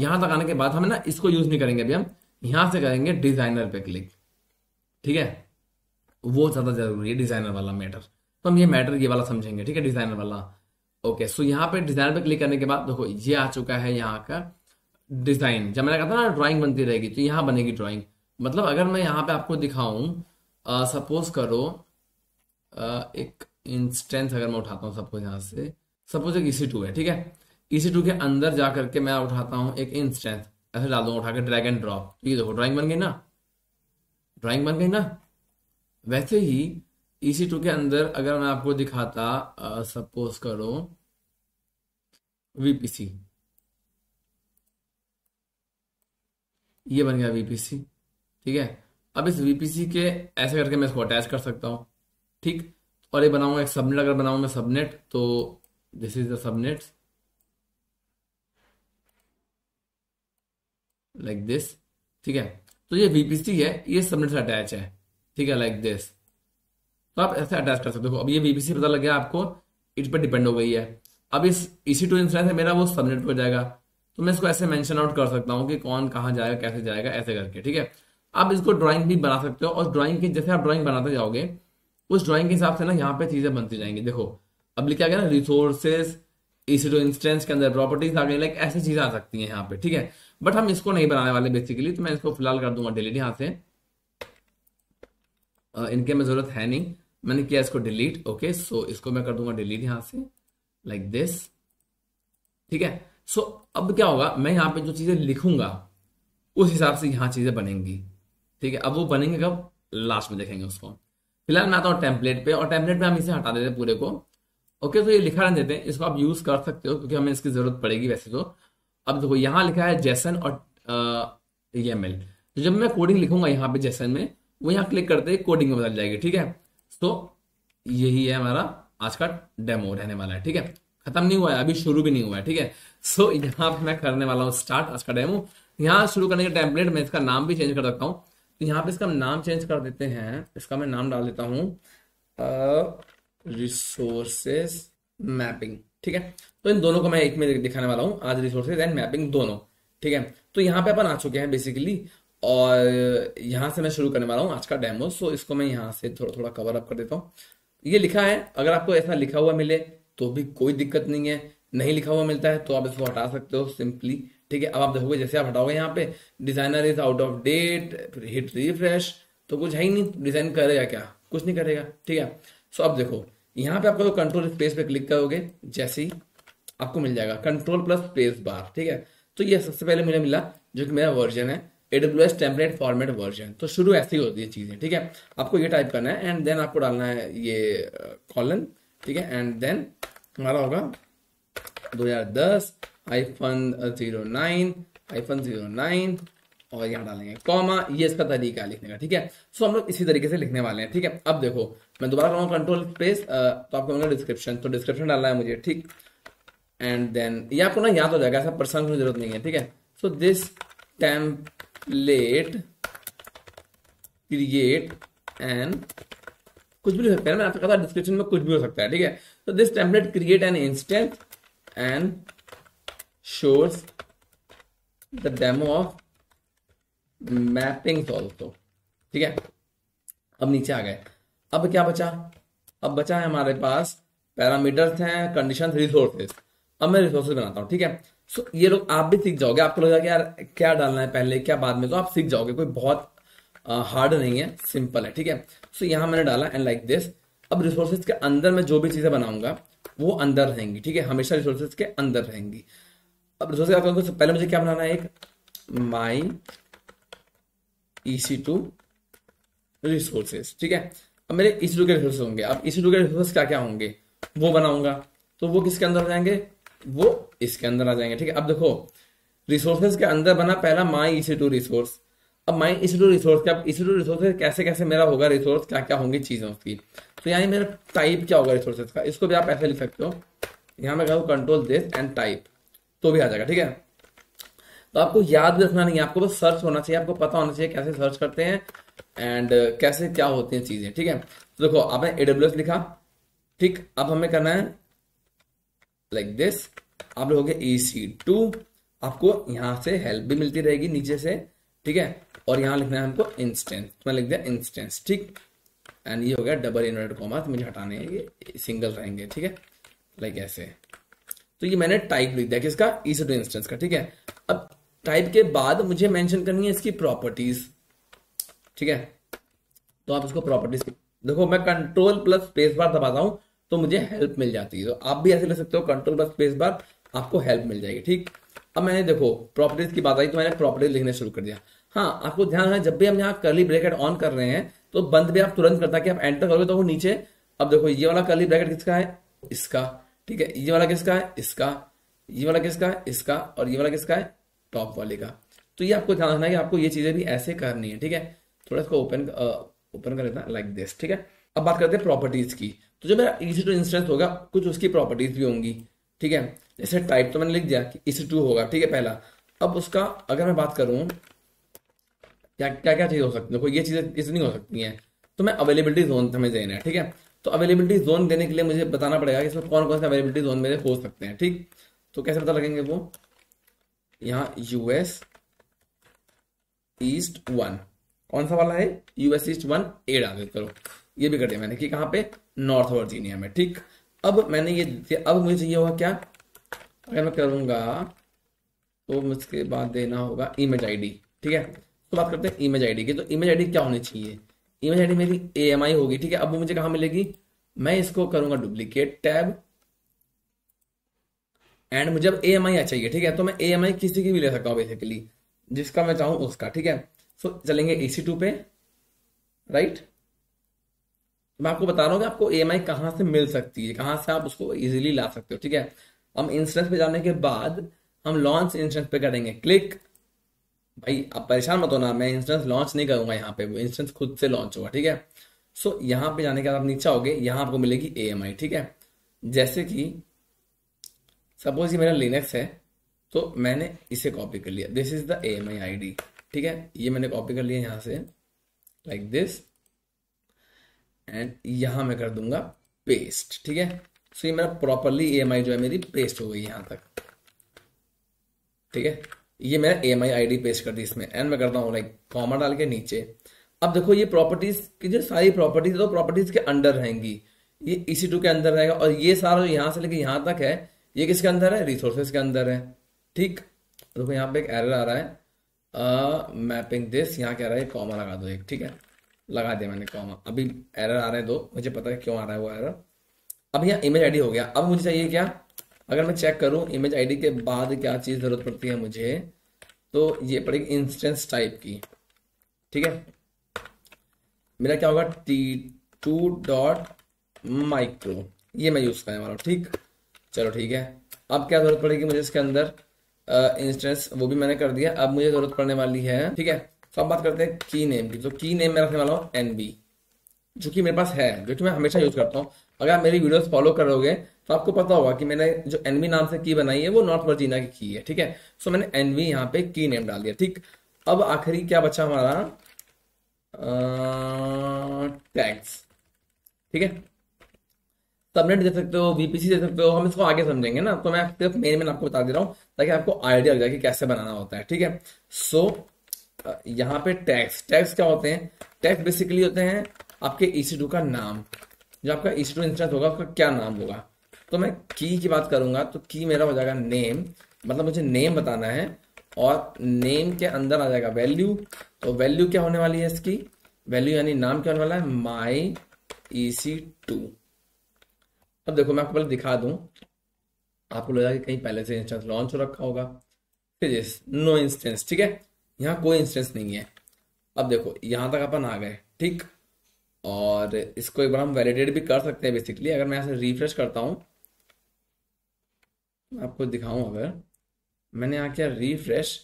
यहाँ तक आने के बाद हमें ना इसको यूज नहीं करेंगे अभी, हम यहाँ से करेंगे डिजाइनर पे क्लिक, ठीक है, वो ज्यादा जरूरी है डिजाइनर वाला मैटर, तो हम ये मैटर ये वाला समझेंगे, ठीक है, डिजाइनर वाला। ओके, सो यहाँ पे डिजाइनर पे क्लिक करने के बाद देखो ये आ चुका है यहाँ का डिजाइन। जब मैंने कहा था ना ड्राइंग बनती रहेगी, तो यहाँ बनेगी ड्राइंग। मतलब अगर मैं यहाँ पे आपको दिखाऊं, सपोज करो एक इंस्टेंस अगर मैं उठाता हूँ, सपोज यहाँ से सपोज एक EC2 है, ठीक है। EC2 के अंदर जा करके मैं उठाता हूँ एक इंस्टेंस, ऐसे डाल दूंगा उठा के ड्रैग एंड ड्रॉप, तो ये देखो ड्राइंग बन गई ना, ड्राइंग बन गई ना। वैसे ही EC2 के अंदर अगर मैं आपको दिखाता सपोज करो VPC, ये बन गया VPC, ठीक है। अब इस VPC के ऐसे करके मैं इसको अटैच कर सकता हूँ, ठीक, और ये बनाऊंगा एक सबनेट। अगर बनाऊँ मैं सबनेट तो this is the subnet like this, ठीक है। तो ये VPC है, ये सबनेट से अटैच है, ठीक है, लाइक दिस। तो आप ऐसे अटैच कर सकते हो। अब ये VPC पता लग गया आपको, इस पर डिपेंड हो गई है। अब इस EC2 इंस्टेंस है मेरा, वो सबनेट पर जाएगा, तो मैं इसको ऐसे मेंशन आउट कर सकता हूँ कि कौन कहाँ जाएगा, कैसे जाएगा, ऐसे करके। ठीक है, आप इसको ड्राइंग भी बना सकते हो और ड्राइंग की जैसे आप ड्राइंग बनाते जाओगे उस ड्राइंग के हिसाब से ना यहाँ पे चीजें बनती जाएंगी। देखो अब लिखा गया ना रिसोर्सेज, EC2 इंस्टेंस के अंदर प्रॉपर्टीज आ गई, लाइक ऐसी चीजें आ सकती हैं यहाँ पे। ठीक है, बट हम इसको नहीं बनाने वाले बेसिकली, तो मैं इसको फिलहाल कर दूंगा डिलीट यहाँ से। इनके में जरूरत है नहीं, मैंने किया इसको डिलीट। ओके, सो इसको मैं कर दूंगा डिलीट यहाँ से, लाइक दिस। ठीक है, सो अब क्या होगा, मैं यहाँ पे जो चीजें लिखूंगा उस हिसाब से यहाँ चीजें बनेंगी। ठीक है, अब वो बनेंगे कब, लास्ट में देखेंगे उसको। फिलहाल मैं आता हूँ टेम्पलेट पे, और टेम्पलेट पे हम इसे हटा देते हैं पूरे को। ओके, तो ये लिखा रहने देते हैं, इसको आप यूज कर सकते हो क्योंकि हमें इसकी जरूरत पड़ेगी वैसे तो। अब देखो यहाँ लिखा है जेसन और YAML, तो जब मैं कोडिंग लिखूंगा यहाँ पे जेसन में, वो यहाँ क्लिक करते ही कोडिंग में बदल जाएगी। ठीक है, तो यही है हमारा आज का डेमो रहने वाला है। ठीक है, खत्म नहीं हुआ है, अभी शुरू भी नहीं हुआ है। ठीक है, सो यहाँ पे मैं करने वाला हूँ स्टार्ट आज का डेमो। यहाँ शुरू करने के टेम्पलेट में इसका नाम भी चेंज कर सकता हूँ, तो यहाँ पे इसका नाम चेंज कर देते हैं। इसका मैं नाम डाल देता हूँ रिसोर्सेज मैपिंग। ठीक है, तो इन दोनों को मैं एक में दिखाने वाला हूँ आज, रिसोर्सेज एंड मैपिंग दोनों। ठीक है, तो यहाँ पे अपन आ चुके हैं बेसिकली, और यहाँ से मैं शुरू करने वाला हूँ आज का डेमो। सो इसको मैं यहाँ से थोड़ा थोड़ा कवर अप कर देता हूँ। ये लिखा है, अगर आपको ऐसा लिखा हुआ मिले तो भी कोई दिक्कत नहीं है, नहीं लिखा हुआ मिलता है तो आप इसको हटा सकते हो सिंपली। ठीक है, अब आप देखोगे जैसे आप हटाओगे यहाँ पे designer is out of date, फिर हिट रिफ्रेश, तो कुछ है ही नहीं, डिजाइन करेगा क्या, कुछ नहीं करेगा। ठीक है, सो अब देखो यहाँ पे आपको तो कंट्रोल स्पेस पे क्लिक करोगे जैसे ही आपको मिल जाएगा कंट्रोल प्लस स्पेस बार। ठीक है, तो ये सबसे पहले मुझे मिला जो कि मेरा वर्जन है AWS टेम्पलेट फॉर्मेट वर्जन। तो शुरू ऐसे ही होती है चीजें। ठीक है, आपको ये टाइप करना है एंड देन आपको डालना है ये कॉलन। ठीक है, एंड देन हमारा होगा 2010-09-09 और यहाँ डालेंगे कॉमा, ये इसका तरीका लिखने का। ठीक है, सो हम लोग इसी तरीके से लिखने वाले हैं। ठीक है, अब देखो मैं दोबारा करूँगा कंट्रोल स्पेस, तो आपको कहूँगा डिस्क्रिप्शन, तो डिस्क्रिप्शन डालना है मुझे। ठीक, एंड देन ये आपको ना याद हो जाएगा, ऐसा पर्सन की जरूरत नहीं है। ठीक है, so this template create and कुछ भी हो सकता है, मैं आपको कहता डिस्क्रिप्शन में कुछ भी हो सकता है। ठीक है, तो this template create an instance and shows the demo of mapping also. ठीक है, अब नीचे आ गए, अब क्या बचा, अब बचा है हमारे पास पैरामीटर्स हैं, कंडीशन, रिसोर्सेज। अब मैं रिसोर्सेज बनाता हूँ। ठीक है, सो ये लोग आप भी सीख जाओगे, आपको लगेगा कि यार क्या डालना है पहले क्या बाद में, तो आप सीख जाओगे, कोई बहुत हार्ड नहीं है, सिंपल है। ठीक है, सो यहाँ मैंने डाला एंड लाइक दिस। अब रिसोर्सेज के अंदर मैं जो भी चीजें बनाऊंगा वो अंदर रहेंगी। ठीक है, हमेशा रिसोर्सेज के अंदर रहेंगी। अब रिसोर्सेज पहले मुझे क्या बनाना है, एक माई EC2 रिसोर्सेज। ठीक है, अब मेरे EC2 के रिसोर्सेज होंगे। अब EC2 के रिसोर्सेज क्या क्या होंगे वो बनाऊंगा, तो वो किसके अंदर आ जाएंगे, वो इसके अंदर आ जाएंगे। ठीक है, अब देखो रिसोर्सेज के अंदर बना पहला माई EC2 रिसोर्स। अब माई EC2 रिसोर्स क्या, EC2 रिसोर्सेज कैसे कैसे मेरा होगा, रिसोर्स क्या क्या होंगी चीजें उसकी, तो यहाँ मेरा टाइप क्या होगा रिसोर्सेज का, इसको भी आप ऐसे लिख सकते हो। यहाँ मैं कहूँ कंट्रोल दिस एंड टाइप, तो भी आ जाएगा। ठीक है, तो आपको याद भी रखना नहीं है, आपको बस सर्च होना चाहिए, आपको पता होना चाहिए कैसे सर्च करते हैं एंड कैसे क्या होती हैं चीजें। ठीक है, तो देखो आपने AWS लिखा। ठीक, अब हमें करना है लाइक दिस। आप लोग हो गए EC2, आपको यहाँ से हेल्प भी मिलती रहेगी नीचे से। ठीक है, और यहाँ लिखना है हमको इंस्टेंस, तो मैं लिख दिया इंस्टेंस। ठीक, एंड ये हो गया डबल इनवर्टेड कॉमा, तो मुझे हटाने हैं, ये सिंगल रहेंगे। ठीक है, लाइक ऐसे। तो ये मैंने टाइप लिख दिया किसका, EC2 इंस्टेंस का। ठीक है, अब टाइप के बाद मुझे मेंशन करनी है इसकी प्रॉपर्टीज। ठीक है, तो आप इसको प्रॉपर्टीज देखो, मैं कंट्रोल प्लस स्पेस बार दबाता हूं तो मुझे हेल्प मिल जाती है, तो आप भी ऐसे ले सकते हो कंट्रोल प्लस स्पेस बार, आपको हेल्प मिल जाएगी। ठीक, अब मैंने देखो प्रॉपर्टीज की बात आई तो मैंने प्रॉपर्टीज लिखने शुरू कर दिया। हाँ, आपको ध्यान है जब भी हम यहाँ कर्ली ब्रैकेट ऑन कर रहे हैं तो बंद भी आप तुरंत करता कि आप एंटर करोगे तो वो नीचे। अब देखो ये वाला कर्ली ब्रैकेट किसका है, इसका। ठीक है, ये वाला किसका है, इसका। ये वाला किसका है, इसका। और ये वाला किसका है, टॉप वाले का। तो ये आपको ध्यान रखना है कि आपको ये चीजें भी ऐसे करनी है। ठीक है, थोड़ा इसको ओपन कर लेना लाइक दिस। ठीक है, अब बात करते हैं प्रॉपर्टीज की। तो जो मेरा EC2 इंस्टेंस होगा कुछ उसकी प्रॉपर्टीज भी होंगी। ठीक है, जैसे टाइप तो मैंने लिख दिया कि EC2 होगा। ठीक है, पहला। अब उसका अगर मैं बात करूं क्या क्या क्या चीज हो सकती है, देखो ये चीजें इतनी हो सकती हैं, तो मैं अवेलेबिलिटी जोन हमें देना है। ठीक है, तो अवेलेबिलिटी जोन देने के लिए मुझे बताना पड़ेगा कि इसमें कौन कौन से अवेलेबिलिटी जोन मेरे हो सकते हैं। ठीक, तो कैसे पता लगेंगे वो, यहाँ US-east-1 कौन सा वाला है, US-east-1 A डाल करो। ये भी कर दिया मैंने कि कहाँ पे, नॉर्थ वर्जीनिया में। ठीक, अब मैंने ये, अब मुझे चाहिए होगा क्या, अगर मैं करूंगा तो मुझके बाद देना होगा इमेज आईडी। ठीक है, तो बात करते हैं इमेज आईडी की। तो इमेज आईडी क्या होनी चाहिए, इमेज आईडी मेरी AMI होगी। ठीक है, अब मुझे कहाँ मिलेगी, मैं इसको करूंगा डुप्लीकेट टैब एंड मुझे अब AMI चाहिए। ठीक है, तो मैं AMI किसी की भी ले सकता हूँ बेसिकली, जिसका मैं चाहूँ उसका। ठीक है, सो चलेंगे EC2 पे, राइट। मैं आपको बता रहा हूँ कि आपको AMI कहाँ से मिल सकती है, कहाँ से आप उसको इजीली ला सकते हो। ठीक है, हम इंस्टेंस पे जाने के बाद हम लॉन्च इंस्टेंस पे करेंगे क्लिक। भाई आप परेशान मत होना, मैं इंस्टेंस लॉन्च नहीं करूंगा यहाँ पे, वो इंस्टेंस खुद से लॉन्च होगा। ठीक है, सो यहाँ पे जाने के बाद आप नीचे आओगे, यहाँ आपको मिलेगी AMI। ठीक है, जैसे कि सपोज ये मेरा लिनक्स है, तो मैंने इसे कॉपी कर लिया, this is the AMI ID। ठीक है, ये मैंने कॉपी कर लिया यहाँ से, लाइक दिस, एंड यहाँ मैं कर दूंगा पेस्ट। ठीक है, सो ये मेरा प्रॉपरली AMI जो है मेरी पेस्ट हो गई यहाँ तक। ठीक है, ये मेरा AMI ID पेस्ट कर दी इसमें, एंड मैं करता हूँ लाइक कॉमा डाल के नीचे। अब देखो ये प्रॉपर्टीज की जो सारी प्रॉपर्टीज, तो प्रॉपर्टीज के अंडर रहेंगी, ये EC2 के अंदर रहेगा, और ये सारा जो यहाँ से लेके यहाँ तक है ये किसके अंदर है, रिसोर्सेज के अंदर है। ठीक, देखो यहाँ पे एक एरर आ रहा है, मैपिंग दिस, यहाँ क्या रहा है, कॉमा लगा दो एक। ठीक है, लगा दिया मैंने कॉमा। अभी एरर आ रहे हैं दो, मुझे पता है क्यों आ रहा है वो एरर। अब यहाँ इमेज आईडी हो गया। अब मुझे चाहिए क्या, अगर मैं चेक करूँ इमेज आईडी के बाद क्या चीज़ जरूरत पड़ती है मुझे, तो ये पड़ेगी इंस्टेंस टाइप की। ठीक है, मेरा क्या होगा, t2.micro, ये मैं यूज़ करने वाला हूँ। ठीक, चलो ठीक है। अब क्या जरूरत पड़ेगी मुझे इसके अंदर, इंस्टेंस वो भी मैंने कर दिया, अब मुझे जरूरत पड़ने वाली है। ठीक है, तो अब बात करते हैं की नेम की। तो की नेम मैं रखने वाला हूँ NB, जो कि मेरे पास है, जो कि मैं हमेशा यूज करता हूँ। अगर आप मेरी वीडियोस फॉलो करोगे तो आपको पता होगा कि मैंने जो NB नाम से की बनाई है वो नॉर्थ वर्जीनिया की है। ठीक है, सो मैंने NB यहाँ पे की नेम डाल दिया। ठीक, अब आखिरी क्या बचा हमारा, टैग्स। ठीक है, सबनेट दे सकते हो, VPC दे सकते हो, हम इसको आगे समझेंगे ना, तो मैं सिर्फ मेन आपको बता दे रहा हूँ ताकि आपको आइडिया लग जाए कि कैसे बनाना होता है। ठीक है, सो यहाँ पे टैग्स क्या होते हैं, टैग्स बेसिकली होते हैं आपके EC2 का नाम, जो आपका EC2 इंस्टेंस होगा उसका क्या नाम होगा। तो मैं की बात करूंगा, तो की मेरा हो जाएगा नेम, मतलब मुझे नेम बताना है, और नेम के अंदर आ जाएगा वैल्यू। तो वैल्यू क्या होने वाली है इसकी, वैल्यू यानी नाम क्या होने वाला है, माई EC2। अब देखो मैं आपको पहले दिखा दूं, आपको लगा कि कहीं पहले से इंस्टेंस लॉन्च हो रखा होगा, नो इंस्टेंस। ठीक है, यहाँ कोई इंस्टेंस नहीं है। अब देखो यहाँ तक अपन आ गए। ठीक, और इसको एक बार हम वैलिडेट भी कर सकते हैं बेसिकली। अगर मैं यहाँ से रिफ्रेश करता हूँ, आपको दिखाऊं, अगर मैंने यहाँ किया रिफ्रेश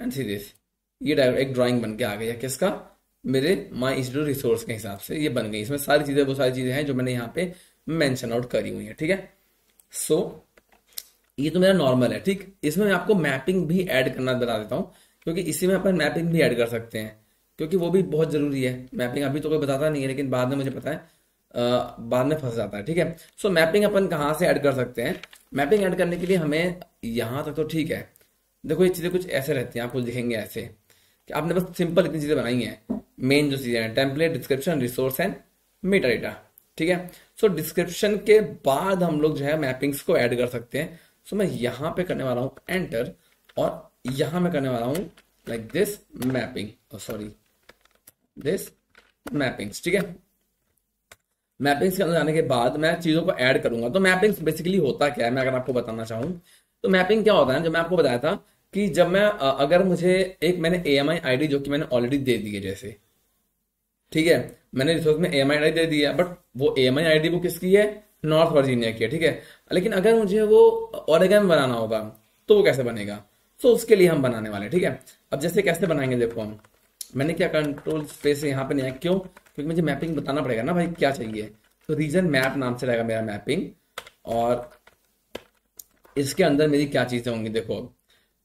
एंड सी दिस, ये एक ड्राइंग बन के आ गया किसका, मेरे माई EC2 रिसोर्स के हिसाब से ये बन गई। इसमें सारी चीज़ें वो सारी चीज़ें हैं जो मैंने यहाँ पे मेंशन आउट करी हुई है। ठीक है, सो ये तो मेरा नॉर्मल है। ठीक, इसमें मैं आपको मैपिंग भी ऐड करना बता देता हूँ, क्योंकि इसी में अपन मैपिंग भी ऐड कर सकते हैं, क्योंकि वो भी बहुत ज़रूरी है। मैपिंग अभी तो कोई बताता नहीं है, लेकिन बाद में मुझे पता है बाद में फंस जाता है। ठीक है, सो मैपिंग अपन कहाँ से ऐड कर सकते हैं, मैपिंग ऐड करने के लिए हमें यहाँ तक तो ठीक है। देखो ये चीज़ें कुछ ऐसे रहती हैं, आपको दिखेंगे ऐसे कि आपने बस सिंपल इतनी चीज़ें बनाई हैं। मेन जो चीज़ें हैं, template, description, resource and meta data. ठीक है, सो डिस्क्रिप्शन के बाद हम लोग जो है मैपिंग्स को ऐड कर सकते हैं। सो मैं यहाँ पे करने वाला हूँ एंटर, और यहाँ मैं करने वाला हूँ like this mapping, sorry this mappings. ठीक है, मैपिंग्स के अंदर जाने के बाद मैं चीज़ों को ऐड करूंगा। तो मैपिंग्स बेसिकली होता क्या है, मैं अगर आपको बताना चाहूँ तो मैपिंग क्या होता है, जो मैं आपको बताया था कि जब मैं अगर मुझे एक, मैंने AMI ID जो कि मैंने ऑलरेडी दे दी है जैसे, ठीक है, मैंने रिसोर्स में AMI ID दे दिया, बट वो AMI ID वो किसकी है, नॉर्थ वर्जीनिया की है। ठीक है, लेकिन अगर मुझे वो ओरेगन बनाना होगा तो वो कैसे बनेगा, तो उसके लिए हम बनाने वाले। ठीक है, अब जैसे कैसे बनाएंगे, देखो हम, मैंने क्या कंट्रोल स्पेस से यहाँ पे नहीं आया, क्यों, क्योंकि मुझे मैपिंग बताना पड़ेगा ना भाई क्या चाहिए। तो रीजन मैप नाम से रहेगा मेरा मैपिंग, और इसके अंदर मेरी क्या चीज़ें होंगी। देखो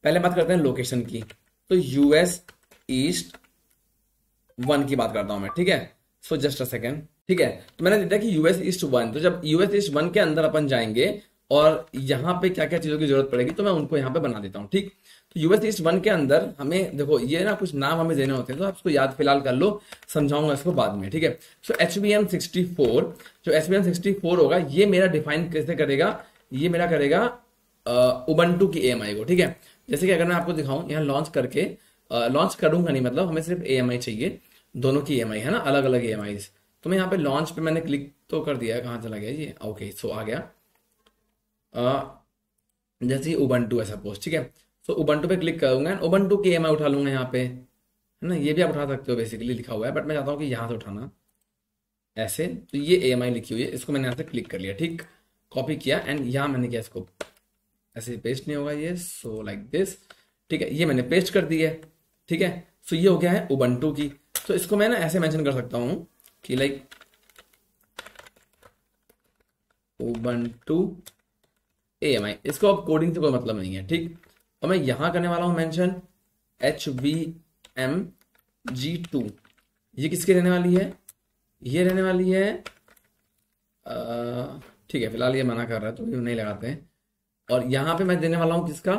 पहले बात करते हैं लोकेशन की, तो US-east-1 की बात करता हूं मैं। ठीक है, सो जस्ट अ सेकेंड। ठीक है, तो मैंने देखा कि US-east-1, तो जब US-east-1 के अंदर अपन जाएंगे और यहाँ पे क्या क्या चीजों की जरूरत पड़ेगी तो मैं उनको यहाँ पे बना देता हूँ। ठीक, तो US-East-1 के अंदर हमें देखो ये ना कुछ नाम हमें देने होते हैं, तो आप इसको याद फिलहाल कर लो, समझाऊंगा इसको बाद में। ठीक है, सो HVM64 जो HVM64 होगा ये मेरा डिफाइन कैसे करेगा, ये मेरा करेगा उबंटू की AMI को। ठीक है, जैसे कि अगर मैं आपको दिखाऊं यहाँ लॉन्च करके, लॉन्च करूंगा नहीं मतलब हमें सिर्फ AMI चाहिए, दोनों की AMI है ना, अलग अलग AMI। तो मैं यहाँ पे लॉन्च पे मैंने क्लिक तो कर दिया, कहाँ चला गया ये, ओके सो आ गया जैसे उबंटू है सपोज। ठीक है, तो उबंटू पे क्लिक करूंगा, उबंटू की AMI उठा लूंगा यहाँ पे, है ना, ये भी आप उठा सकते हो, बेसिकली लिखा हुआ है, बट मैं चाहता हूँ कि यहाँ से उठाना ऐसे। तो ये AMI लिखी हुई है, इसको मैंने यहाँ से क्लिक कर लिया, ठीक, कॉपी किया एंड यहाँ मैंने किया इसको ऐसे, पेस्ट नहीं होगा ये, सो लाइक दिस। ठीक है, ये मैंने पेस्ट कर दी है। ठीक है, सो ये हो गया है उबंटू की। तो इसको मैं ना ऐसे मेंशन कर सकता हूँ कि लाइक उबंटू AMI, इसको अब कोडिंग से कोई मतलब नहीं है। ठीक, और तो मैं यहाँ करने वाला हूँ मेंशन HVM G2। ये किसकी रहने वाली है, ये रहने वाली है ठीक है, फिलहाल ये मना कर रहा है तो नहीं लगाते हैं। और यहाँ पे मैं देने वाला हूँ किसका,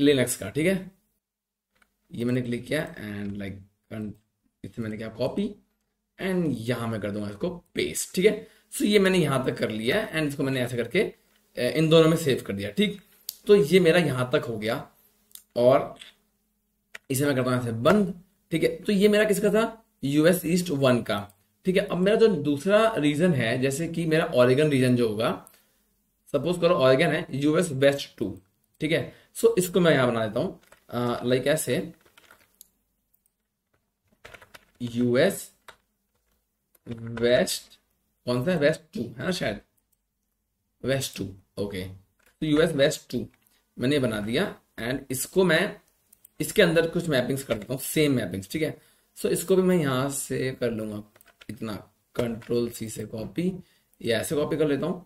लिनक्स का। ठीक है, ये मैंने क्लिक किया एंड लाइक इससे मैंने क्या कॉपी एंड यहाँ मैं कर दूंगा इसको पेस्ट। ठीक है, सो ये मैंने यहाँ तक कर लिया एंड इसको मैंने ऐसे करके इन दोनों में सेव कर दिया। ठीक, तो ये मेरा यहाँ तक हो गया और इसे मैं करता हूँ ऐसे बंद। ठीक है, तो ये मेरा किसका था, US-East-1 का। ठीक है, अब मेरा जो दूसरा रीजन है, जैसे कि मेरा ऑरेगन रीजन जो होगा, सपोज करो ऑरेगन है US-West-2। ठीक है, सो इसको मैं यहाँ बना देता हूँ लाइक ऐसे US-West कौन सा है, West-2 है ना शायद, West-2 ओके। तो US-West-2 मैंने बना दिया एंड इसको मैं इसके अंदर कुछ मैपिंग्स कर देता हूँ, सेम मैपिंग्स। ठीक है, सो इसको भी मैं यहाँ से कर लूँगा इतना, Ctrl+C से कॉपी या ऐसे कॉपी कर लेता हूँ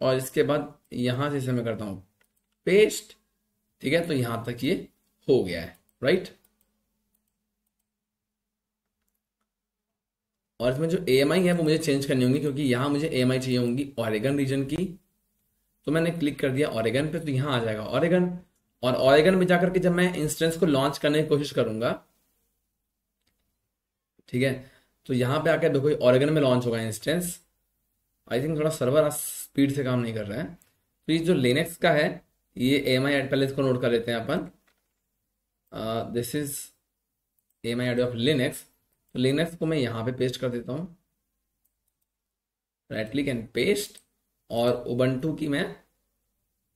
और इसके बाद यहाँ से इसे मैं करता हूँ पेस्ट। ठीक है, तो यहाँ तक ये हो गया है, राइट। और इसमें जो AMI है वो मुझे चेंज करनी होंगी, क्योंकि यहाँ मुझे AMI चाहिए होंगी ऑरेगन रीजन की। तो मैंने क्लिक कर दिया ऑरेगन पे, तो यहाँ आ जाएगा ऑरेगन। और ऑरेगन में जाकर के जब मैं इंस्टेंस को लॉन्च करने की कोशिश करूंगा, ठीक है, तो यहाँ पे आकर देखो ऑरेगन में लॉन्च होगा इंस्टेंस। आई थिंक थोड़ा सर्वर आज स्पीड से काम नहीं कर रहा है। तो ये जो लिनक्स का है ये AMI एड, पहले इसको नोट कर लेते हैं अपन, this is AMI ID of Linux. Linux को मैं यहाँ पे पेस्ट कर देता हूँ, राइट क्लिक एंड पेस्ट, और उबंटू की मैं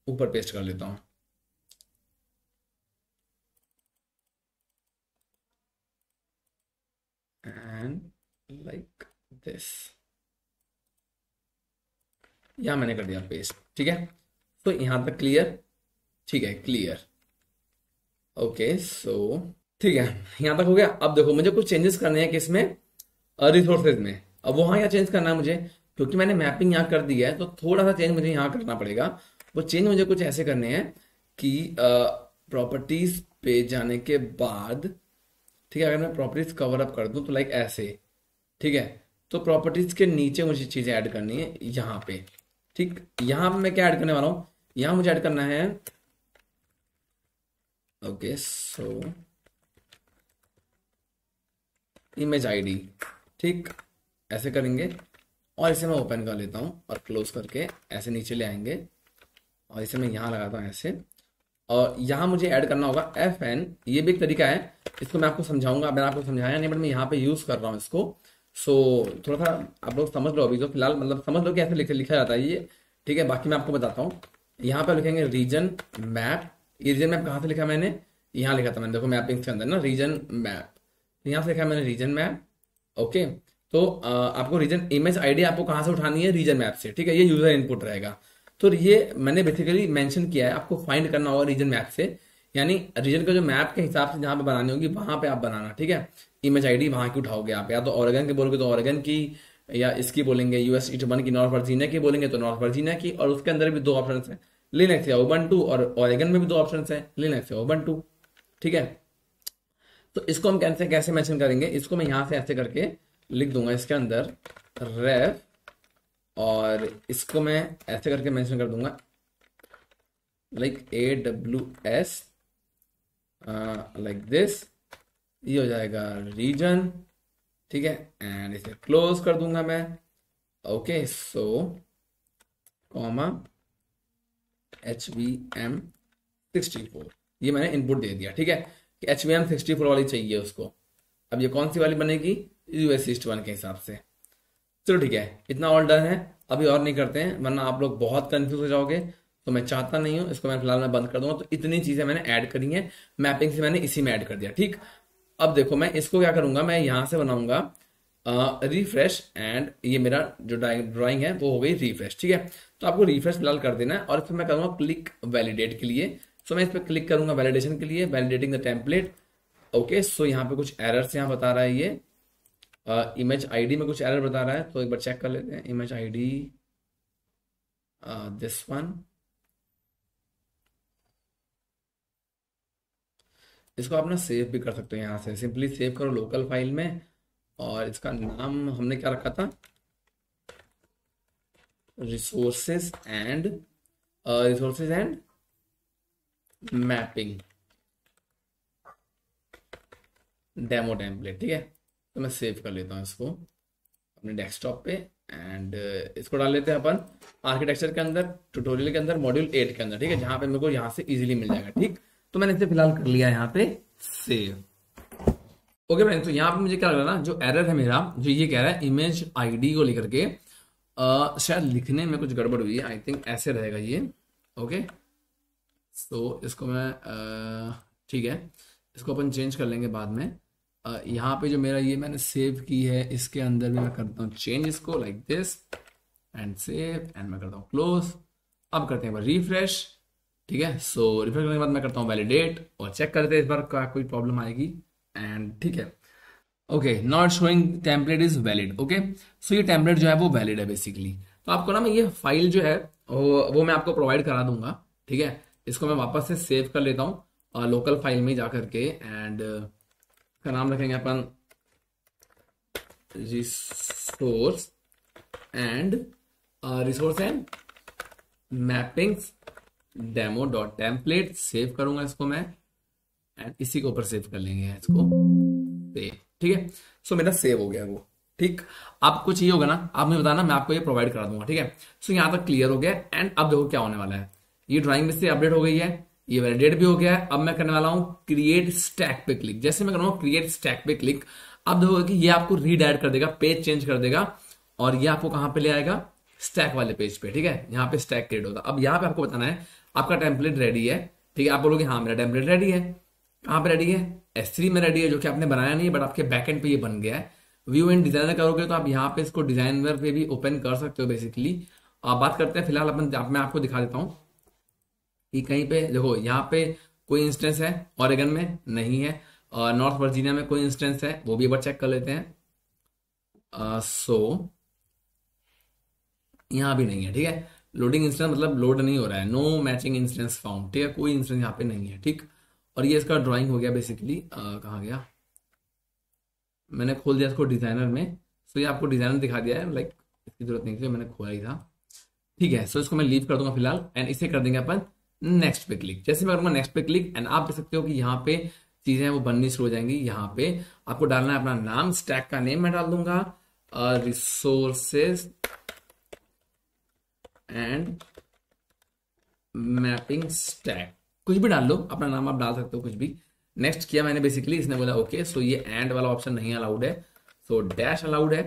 ऊपर पेस्ट कर लेता हूँ। एंड लाइक दिस यहाँ मैंने कर दिया पेस्ट। ठीक है, तो यहाँ तक क्लियर। ठीक है, क्लियर ओके। सो ठीक है, यहाँ तक हो गया। अब देखो मुझे कुछ चेंजेस करने हैं किसमें, रिसोर्सेज में। अब वहाँ यहाँ चेंज करना है मुझे, क्योंकि मैंने मैपिंग यहाँ कर दी है तो थोड़ा सा चेंज मुझे यहाँ करना पड़ेगा। वो चेंज मुझे कुछ ऐसे करने हैं कि प्रॉपर्टीज पे जाने के बाद, ठीक है, अगर मैं प्रॉपर्टीज कवर अप कर दूँ तो लाइक ऐसे, ठीक है, तो प्रॉपर्टीज के नीचे मुझे चीज़ें ऐड करनी है यहाँ पे। ठीक, यहाँ पर मैं क्या ऐड करने वाला हूँ, यहाँ मुझे ऐड करना है ओके सो इमेज ID। ठीक, ऐसे करेंगे और इसे मैं ओपन कर लेता हूँ और क्लोज करके ऐसे नीचे ले आएंगे और इसे मैं यहाँ लगाता हूँ ऐसे। और यहाँ मुझे ऐड करना होगा FN। ये भी एक तरीका है, इसको मैं आपको समझाऊंगा, मैंने आपको समझाया नहीं बट मैं यहाँ पे यूज़ कर रहा हूँ इसको। सो थोड़ा सा आप लोग समझ लो अभी, तो फिलहाल मतलब समझ लो कि ऐसे लिखा जाता है ये। ठीक है, बाकी मैं आपको बताता हूँ। यहाँ पर लिखेंगे रीजन मैप। ये रीजन मैप कहाँ से लिखा मैंने, यहाँ लिखा था मैंने, देखो मैपिंग के अंदर ना रीजन मैप, यहाँ से लिखा मैंने रीजन मैप ओके। तो आपको रीजन इमेज ID आपको कहाँ से उठानी है, रीजन मैप से। ठीक है, ये यूजर इनपुट रहेगा। तो ये मैंने बेसिकली मेंशन किया है, आपको फाइंड करना होगा रीजन मैप से, यानी रीजन का जो मैप के हिसाब से जहाँ पे बनानी होगी वहाँ पे आप बनाना। ठीक है, इमेज ID वहाँ की उठाओगे आप, या तो ऑरेगन की बोलोगे तो ऑरेगन की, या इसकी बोलेंगे US-East-1 की, नॉर्थ वर्जीनिया की बोलेंगे तो नॉर्थ वर्जीनिया की। और उसके अंदर भी दो ऑप्शन है, लिनक्स या उबंटू, और ऑरेगन में भी दो ऑप्शन है, लिनक्स या उबंटू। ठीक है, तो इसको हम कैसे कैसे मेंशन करेंगे, इसको मैं यहाँ से ऐसे करके लिख दूंगा इसके अंदर रेफ और इसको मैं ऐसे करके मेंशन कर दूंगा लाइक AWS लाइक दिस, ये हो जाएगा रीजन, ठीक है। एंड इसे क्लोज कर दूंगा मैं, ओके। सो कॉमा HVM64, ये मैंने इनपुट दे दिया, ठीक है, कि HVM64 वाली चाहिए उसको। अब ये कौन सी वाली बनेगी, US-east-1 के हिसाब से। चलो ठीक है, इतना और डन है, अभी और नहीं करते हैं वरना आप लोग बहुत कंफ्यूज हो जाओगे, तो मैं चाहता नहीं हूँ। इसको मैं फिलहाल मैं बंद कर दूंगा। तो इतनी चीज़ें मैंने ऐड करी हैं, मैपिंग से मैंने इसी में ऐड कर दिया, ठीक। अब देखो मैं इसको क्या करूँगा, मैं यहाँ से बनाऊँगा रिफ्रेश, एंड ये मेरा जो ड्राइंग है वो हो गई रिफ्रेश, ठीक है। तो आपको रिफ्रेश फिलहाल कर देना है, और फिर मैं करूँगा क्लिक वैलिडेट के लिए। सो मैं इस पर क्लिक करूँगा वैलिडेशन के लिए, वैलिडेटिंग द टेम्पलेट, ओके। सो यहाँ पे कुछ एरर्स यहाँ बता रहा है, ये इमेज आईडी में कुछ एरर बता रहा है, तो एक बार चेक कर लेते हैं। इमेज आईडी दिस वन, इसको आप ना सेव भी कर सकते हो यहाँ से, सिंपली सेव करो लोकल फाइल में। और इसका नाम हमने क्या रखा था, resources and mapping demo template, ठीक है। तो मैं सेव कर लेता हूँ इसको अपने डेस्कटॉप पे, एंड इसको डाल लेते हैं अपन आर्किटेक्चर के अंदर, ट्यूटोरियल के अंदर, मॉड्यूल 8 के अंदर, ठीक है, जहाँ पे मेरे को यहाँ से इजीली मिल जाएगा, ठीक। तो मैंने इसे फिलहाल कर लिया यहाँ पे सेव, ओके फ्रेंड्स। तो यहाँ पे मुझे क्या लग रहा है ना, जो एरर है मेरा, जो ये कह रहा है इमेज आईडी को लेकर के, शायद लिखने में कुछ गड़बड़ हुई है, आई थिंक ऐसे रहेगा ये, ओके। सो इसको मैं ठीक है, इसको अपन चेंज कर लेंगे बाद में। यहाँ पे जो मेरा ये मैंने सेव की है, इसके अंदर मैं करता हूँ चेंज इसको like this, and save, and मैं करता हूँ क्लोज। अब करते हैं एक बार रिफ्रेश, ठीक है। सो रिफ्रेश करने के बाद मैं करता हूँ वैलिडेट, और चेक करते हैं इस बार क्या कोई प्रॉब्लम आएगी, एंड ठीक है, okay. Not showing template is valid, okay. So ये टेम्पलेट जो है वो वैलिड है बेसिकली। तो आपको ना मैं ये फाइल जो है वो मैं आपको प्रोवाइड करा दूंगा, ठीक है। इसको मैं वापस से सेव कर लेता हूँ लोकल फाइल में जा करके, एंड का नाम रखेंगे अपन resource and mappings demo dot template. Save करूंगा इसको मैं, एंड इसी के ऊपर सेव कर लेंगे इसको, ठीक है। सो मेरा सेव हो गया वो, ठीक। आपको चाहिए होगा ना, आप मुझे बताना, मैं आपको ये प्रोवाइड करा दूंगा, ठीक है। सो यहाँ तक क्लियर हो गया, एंड अब देखो क्या होने वाला है। ये ड्राइंग में से अपडेट हो गई है, ये वैलिडेट भी हो गया है। अब मैं करने वाला हूँ क्रिएट स्टैक पे क्लिक। जैसे मैं करूँगा क्रिएट स्टैक पे क्लिक, अब देखोगे कि ये आपको रीडायरेक्ट कर देगा, पेज चेंज कर देगा, और ये आपको कहाँ पे ले आएगा, स्टैक वाले पेज पे, ठीक है। यहाँ पे स्टैक क्रिएट होगा। अब यहाँ पे आपको बताना है आपका टेम्पलेट रेडी है, ठीक है। आप बोलोगे हाँ मेरा टेम्पलेट रेडी है। कहाँ पे रेडी है, S3 में रेडी है, जो कि आपने बनाया नहीं है, बट आपके बैकएंड पे ये बन गया है। व्यू एंड डिजाइनर करोगे तो आप यहाँ पे इसको डिजाइनर पे भी ओपन कर सकते हो बेसिकली। आप बात करते हैं फिलहाल, अपन मैं आपको दिखा देता हूँ कि कहीं पे देखो, यहाँ पे कोई इंस्टेंस है, ऑरेगन में नहीं है, और नॉर्थ वर्जीनिया में कोई इंस्टेंस है, वो भी एक बार चेक कर लेते हैं। सो यहाँ भी नहीं है, ठीक है। लोडिंग इंस्टेंस मतलब लोड नहीं हो रहा है, नो मैचिंग इंस्टेंस फाउंड, ठीक है, कोई इंस्टेंस यहाँ पे नहीं है, ठीक। और ये इसका ड्राइंग हो गया बेसिकली, कहाँ गया, मैंने खोल दिया इसको डिजाइनर में। सो ये आपको डिजाइनर दिखा दिया है, लाइक इसकी जरूरत नहीं थी, मैंने खोला ही था, ठीक है। सो इसको मैं लीव कर दूंगा फिलहाल, एंड इसे कर देंगे अपन नेक्स्ट पे क्लिक। जैसे मैं करूँगा नेक्स्ट पे क्लिक, एंड आप देख सकते हो कि यहाँ पे चीजें वो बननी शुरू हो जाएंगी। यहाँ पे आपको डालना है अपना नाम, स्टैक का नेम मैं डाल दूंगा रिसोर्सेज एंड मैपिंग स्टैक, कुछ भी डाल लो, अपना नाम आप डाल सकते हो कुछ भी। नेक्स्ट किया मैंने बेसिकली, इसने बोला ओके। सो ये एंड वाला ऑप्शन नहीं अलाउड है, सो डैश अलाउड है,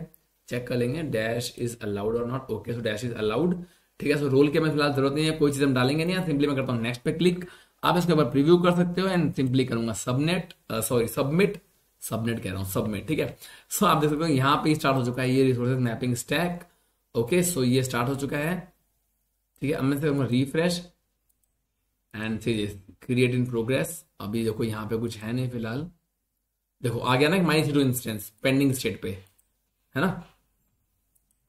चेक कर लेंगे डैश इज अलाउड और not, okay. So dash is allowed, ठीक है। सो रोल के में फिलहाल जरूरत नहीं है, कोई चीज हम डालेंगे नहीं, सिंपली मैं करता हूँ नेक्स्ट पे क्लिक। आप इसके ऊपर प्रीव्यू कर सकते हो, एंड सिंपली करूंगा सबमिट, ठीक है। सो आप देख सकते हो यहाँ पे स्टार्ट हो चुका है ये resources mapping stack, okay. So ये स्टार्ट हो चुका है, ठीक है। अब मैं करूंगा refresh and create in progress. अभी देखो यहाँ पे कुछ है नहीं फिलहाल, देखो आ गया ना माई EC2 इंस्टेंस पेंडिंग स्टेट पे है ना,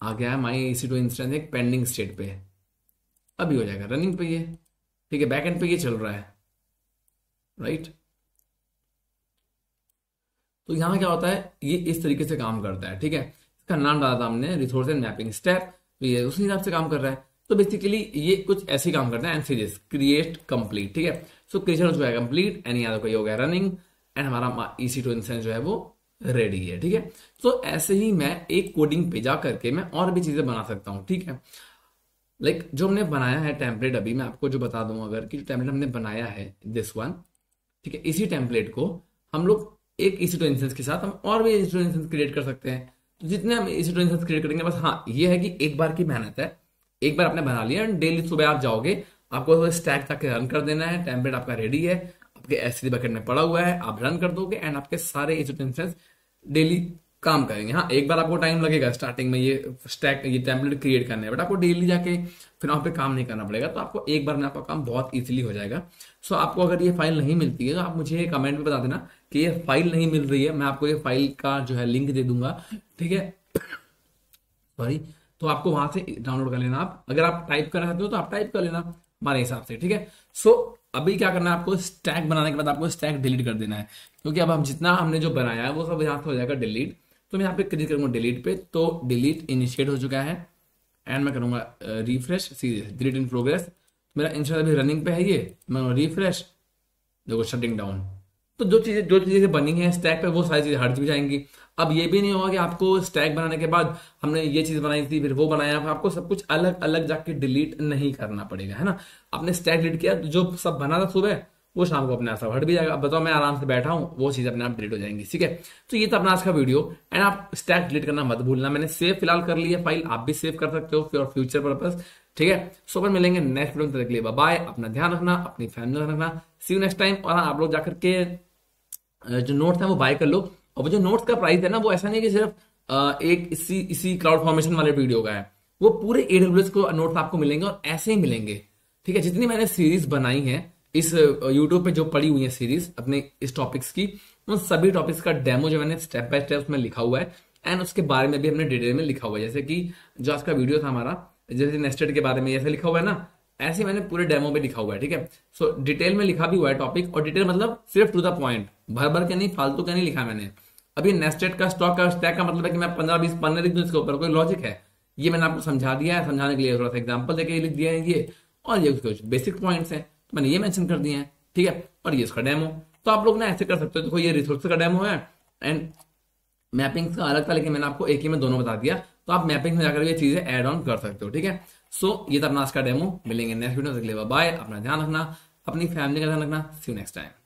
आ गया है माई EC2 इंस्टेंस एक पेंडिंग स्टेट पे है। अभी हो जाएगा रनिंग पे ये, ठीक है, बैकएंड पे ये चल रहा है, राइट। तो यहाँ क्या होता है, ये इस तरीके से काम करता है, ठीक है। इसका नाम डाला था हमने रिसोर्स एंड मैपिंग स्टैक, तो ये उसी हिसाब से काम कर रहा है। तो बेसिकली ये कुछ ऐसे काम करता है एनसीजेस क्रिएट कंप्लीट, ठीक है। सो क्रिएशन हो चुका है कंप्लीट, एंड यहाँ कोई हो गया रनिंग, एंड हमारा EC2 इंस्टेंस जो है वो रेडी है, ठीक है। सो ऐसे ही मैं एक कोडिंग पे जा करके मैं और भी चीजें बना सकता हूँ, ठीक है। लाइक जो हमने बनाया है टेम्पलेट, अभी मैं आपको जो बता दूं अगर कि जो टेम्पलेट हमने बनाया है दिस वन, ठीक है, इसी टेम्पलेट को हम लोग एक EC2 इंस्टेंस के साथ हम और भी EC2 इंस्टेंस क्रिएट कर सकते हैं। तो जितने हम EC2 इंस्टेंस क्रिएट करेंगे, बस हाँ ये है कि एक बार की मेहनत है, एक बार आपने बना लिया एंड डेली सुबह आप जाओगे, आपको स्टैक तक रन कर देना है, टेम्पलेट आपका रेडी है, आपके S3 बकेट में पड़ा हुआ है, आप रन कर दोगे एंड आपके सारे EC2 इंस्टेंस डेली काम करेंगे। हाँ एक बार आपको टाइम लगेगा स्टार्टिंग में ये स्टैक ये टेम्पलेट क्रिएट करने में, बट आपको डेली जाके फिर वहाँ पे काम नहीं करना पड़ेगा, तो आपको एक बार में आपका काम बहुत इजीली हो जाएगा। सो आपको अगर ये फाइल नहीं मिलती है तो आप मुझे कमेंट में बता देना कि ये फाइल नहीं मिल रही है, मैं आपको ये फाइल का जो है लिंक दे दूंगा, ठीक है, सॉरी। तो आपको वहां से डाउनलोड कर लेना, आप अगर आप टाइप करना चाहते हो तो आप टाइप कर लेना हमारे हिसाब से, ठीक है। सो अभी क्या करना है, आपको स्टैक बनाने के बाद आपको स्टैक डिलीट कर देना है, क्योंकि अब हम जितना हमने जो बनाया है वो सब यहाँ से हो जाएगा डिलीट। तो मैं यहाँ पे क्लिक करूंगा डिलीट पे, तो डिलीट इनिशिएट हो चुका है एंड मैं करूंगा refresh, serious delete in progress. मेरा इंस्टेंस अभी रनिंग पे है, ये मैं रिफ्रेश, देखो शटिंग डाउन। तो जो चीजें बनी है स्टैक पे वो सारी चीजें हट भी जाएंगी। अब ये भी नहीं होगा कि आपको स्टैक बनाने के बाद हमने ये चीज बनाई थी फिर वो बनाया, आपको सब कुछ अलग अलग जाके डिलीट नहीं करना पड़ेगा, है ना। आपने स्टैक डिलीट किया, जो सब बना था सुबह वो शाम को अपने आप हट भी जाएगा। अब बताओ मैं आराम से बैठा हूँ, वो चीज़ अपने आप डिलीट हो जाएंगी, ठीक है। तो ये था अपना आज का वीडियो, एंड आप स्टैक डिलीट करना मत भूलना। मैंने सेव फिलहाल कर लिया फाइल, आप भी सेव कर सकते हो फॉर फ्यूचर पर्पस, ठीक है। सो पर मिलेंगे नेक्स्ट वीडियो तक के लिए, बाय। अपना ध्यान रखना, अपनी फैमिली का रखना, सी यू नेक्स्ट टाइम। और आप लोग जाकर के जो नोट्स है वो बाय कर लो, और जो नोट्स का प्राइस है ना वो ऐसा नहीं है कि सिर्फ एक इसी क्लाउड फॉर्मेशन वाले वीडियो का है, वो पूरे AWS को नोट्स आपको मिलेंगे और ऐसे ही मिलेंगे, ठीक है। जितनी मैंने सीरीज बनाई है इस YouTube पे जो पड़ी हुई है सीरीज अपने इस टॉपिक्स की, उन सभी टॉपिक्स का डेमो जो मैंने स्टेप बाय स्टेप में लिखा हुआ है, एंड उसके बारे में भी हमने डिटेल में लिखा हुआ है। जैसे कि जो आज का वीडियो था हमारा, जैसे नेस्टेड के बारे में जैसे लिखा हुआ है ना, ऐसे मैंने पूरे डेमो पे लिखा हुआ है, ठीक है। सो डिटेल में लिखा भी हुआ है टॉपिक, और डिटेल मतलब सिर्फ टू द पॉइंट, भर भर के नहीं, फालतू का नहीं लिखा मैंने। अभी नेस्टेड का स्टॉक का स्टैक का मतलब है कि मैं 15-20 पन्ने लिख दूं इसके ऊपर, कोई लॉजिक है? ये मैंने आपको समझा दिया है, समझाने के लिए थोड़ा सा एग्जाम्पल देकर लिख दिया है ये, और ये कुछ बेसिक पॉइंट्स हैं मैंने ये मेंशन कर दिए हैं, ठीक है। और ये इसका डेमो, तो आप लोग ना ऐसे कर सकते हो, देखो ये रिसोर्स का डेमो है एंड मैपिंग्स का अलग था, लेकिन मैंने आपको एक ही में दोनों बता दिया, तो आप मैपिंग में जाकर ये चीजें ऐड ऑन कर सकते हो, ठीक है। सो ये था अपना आज का डेमो, मिलेंगे नेक्स्ट वीडियो, बाय। अपना ध्यान रखना, अपनी फैमिली का ध्यान रखना, सी यू नेक्स्ट टाइम।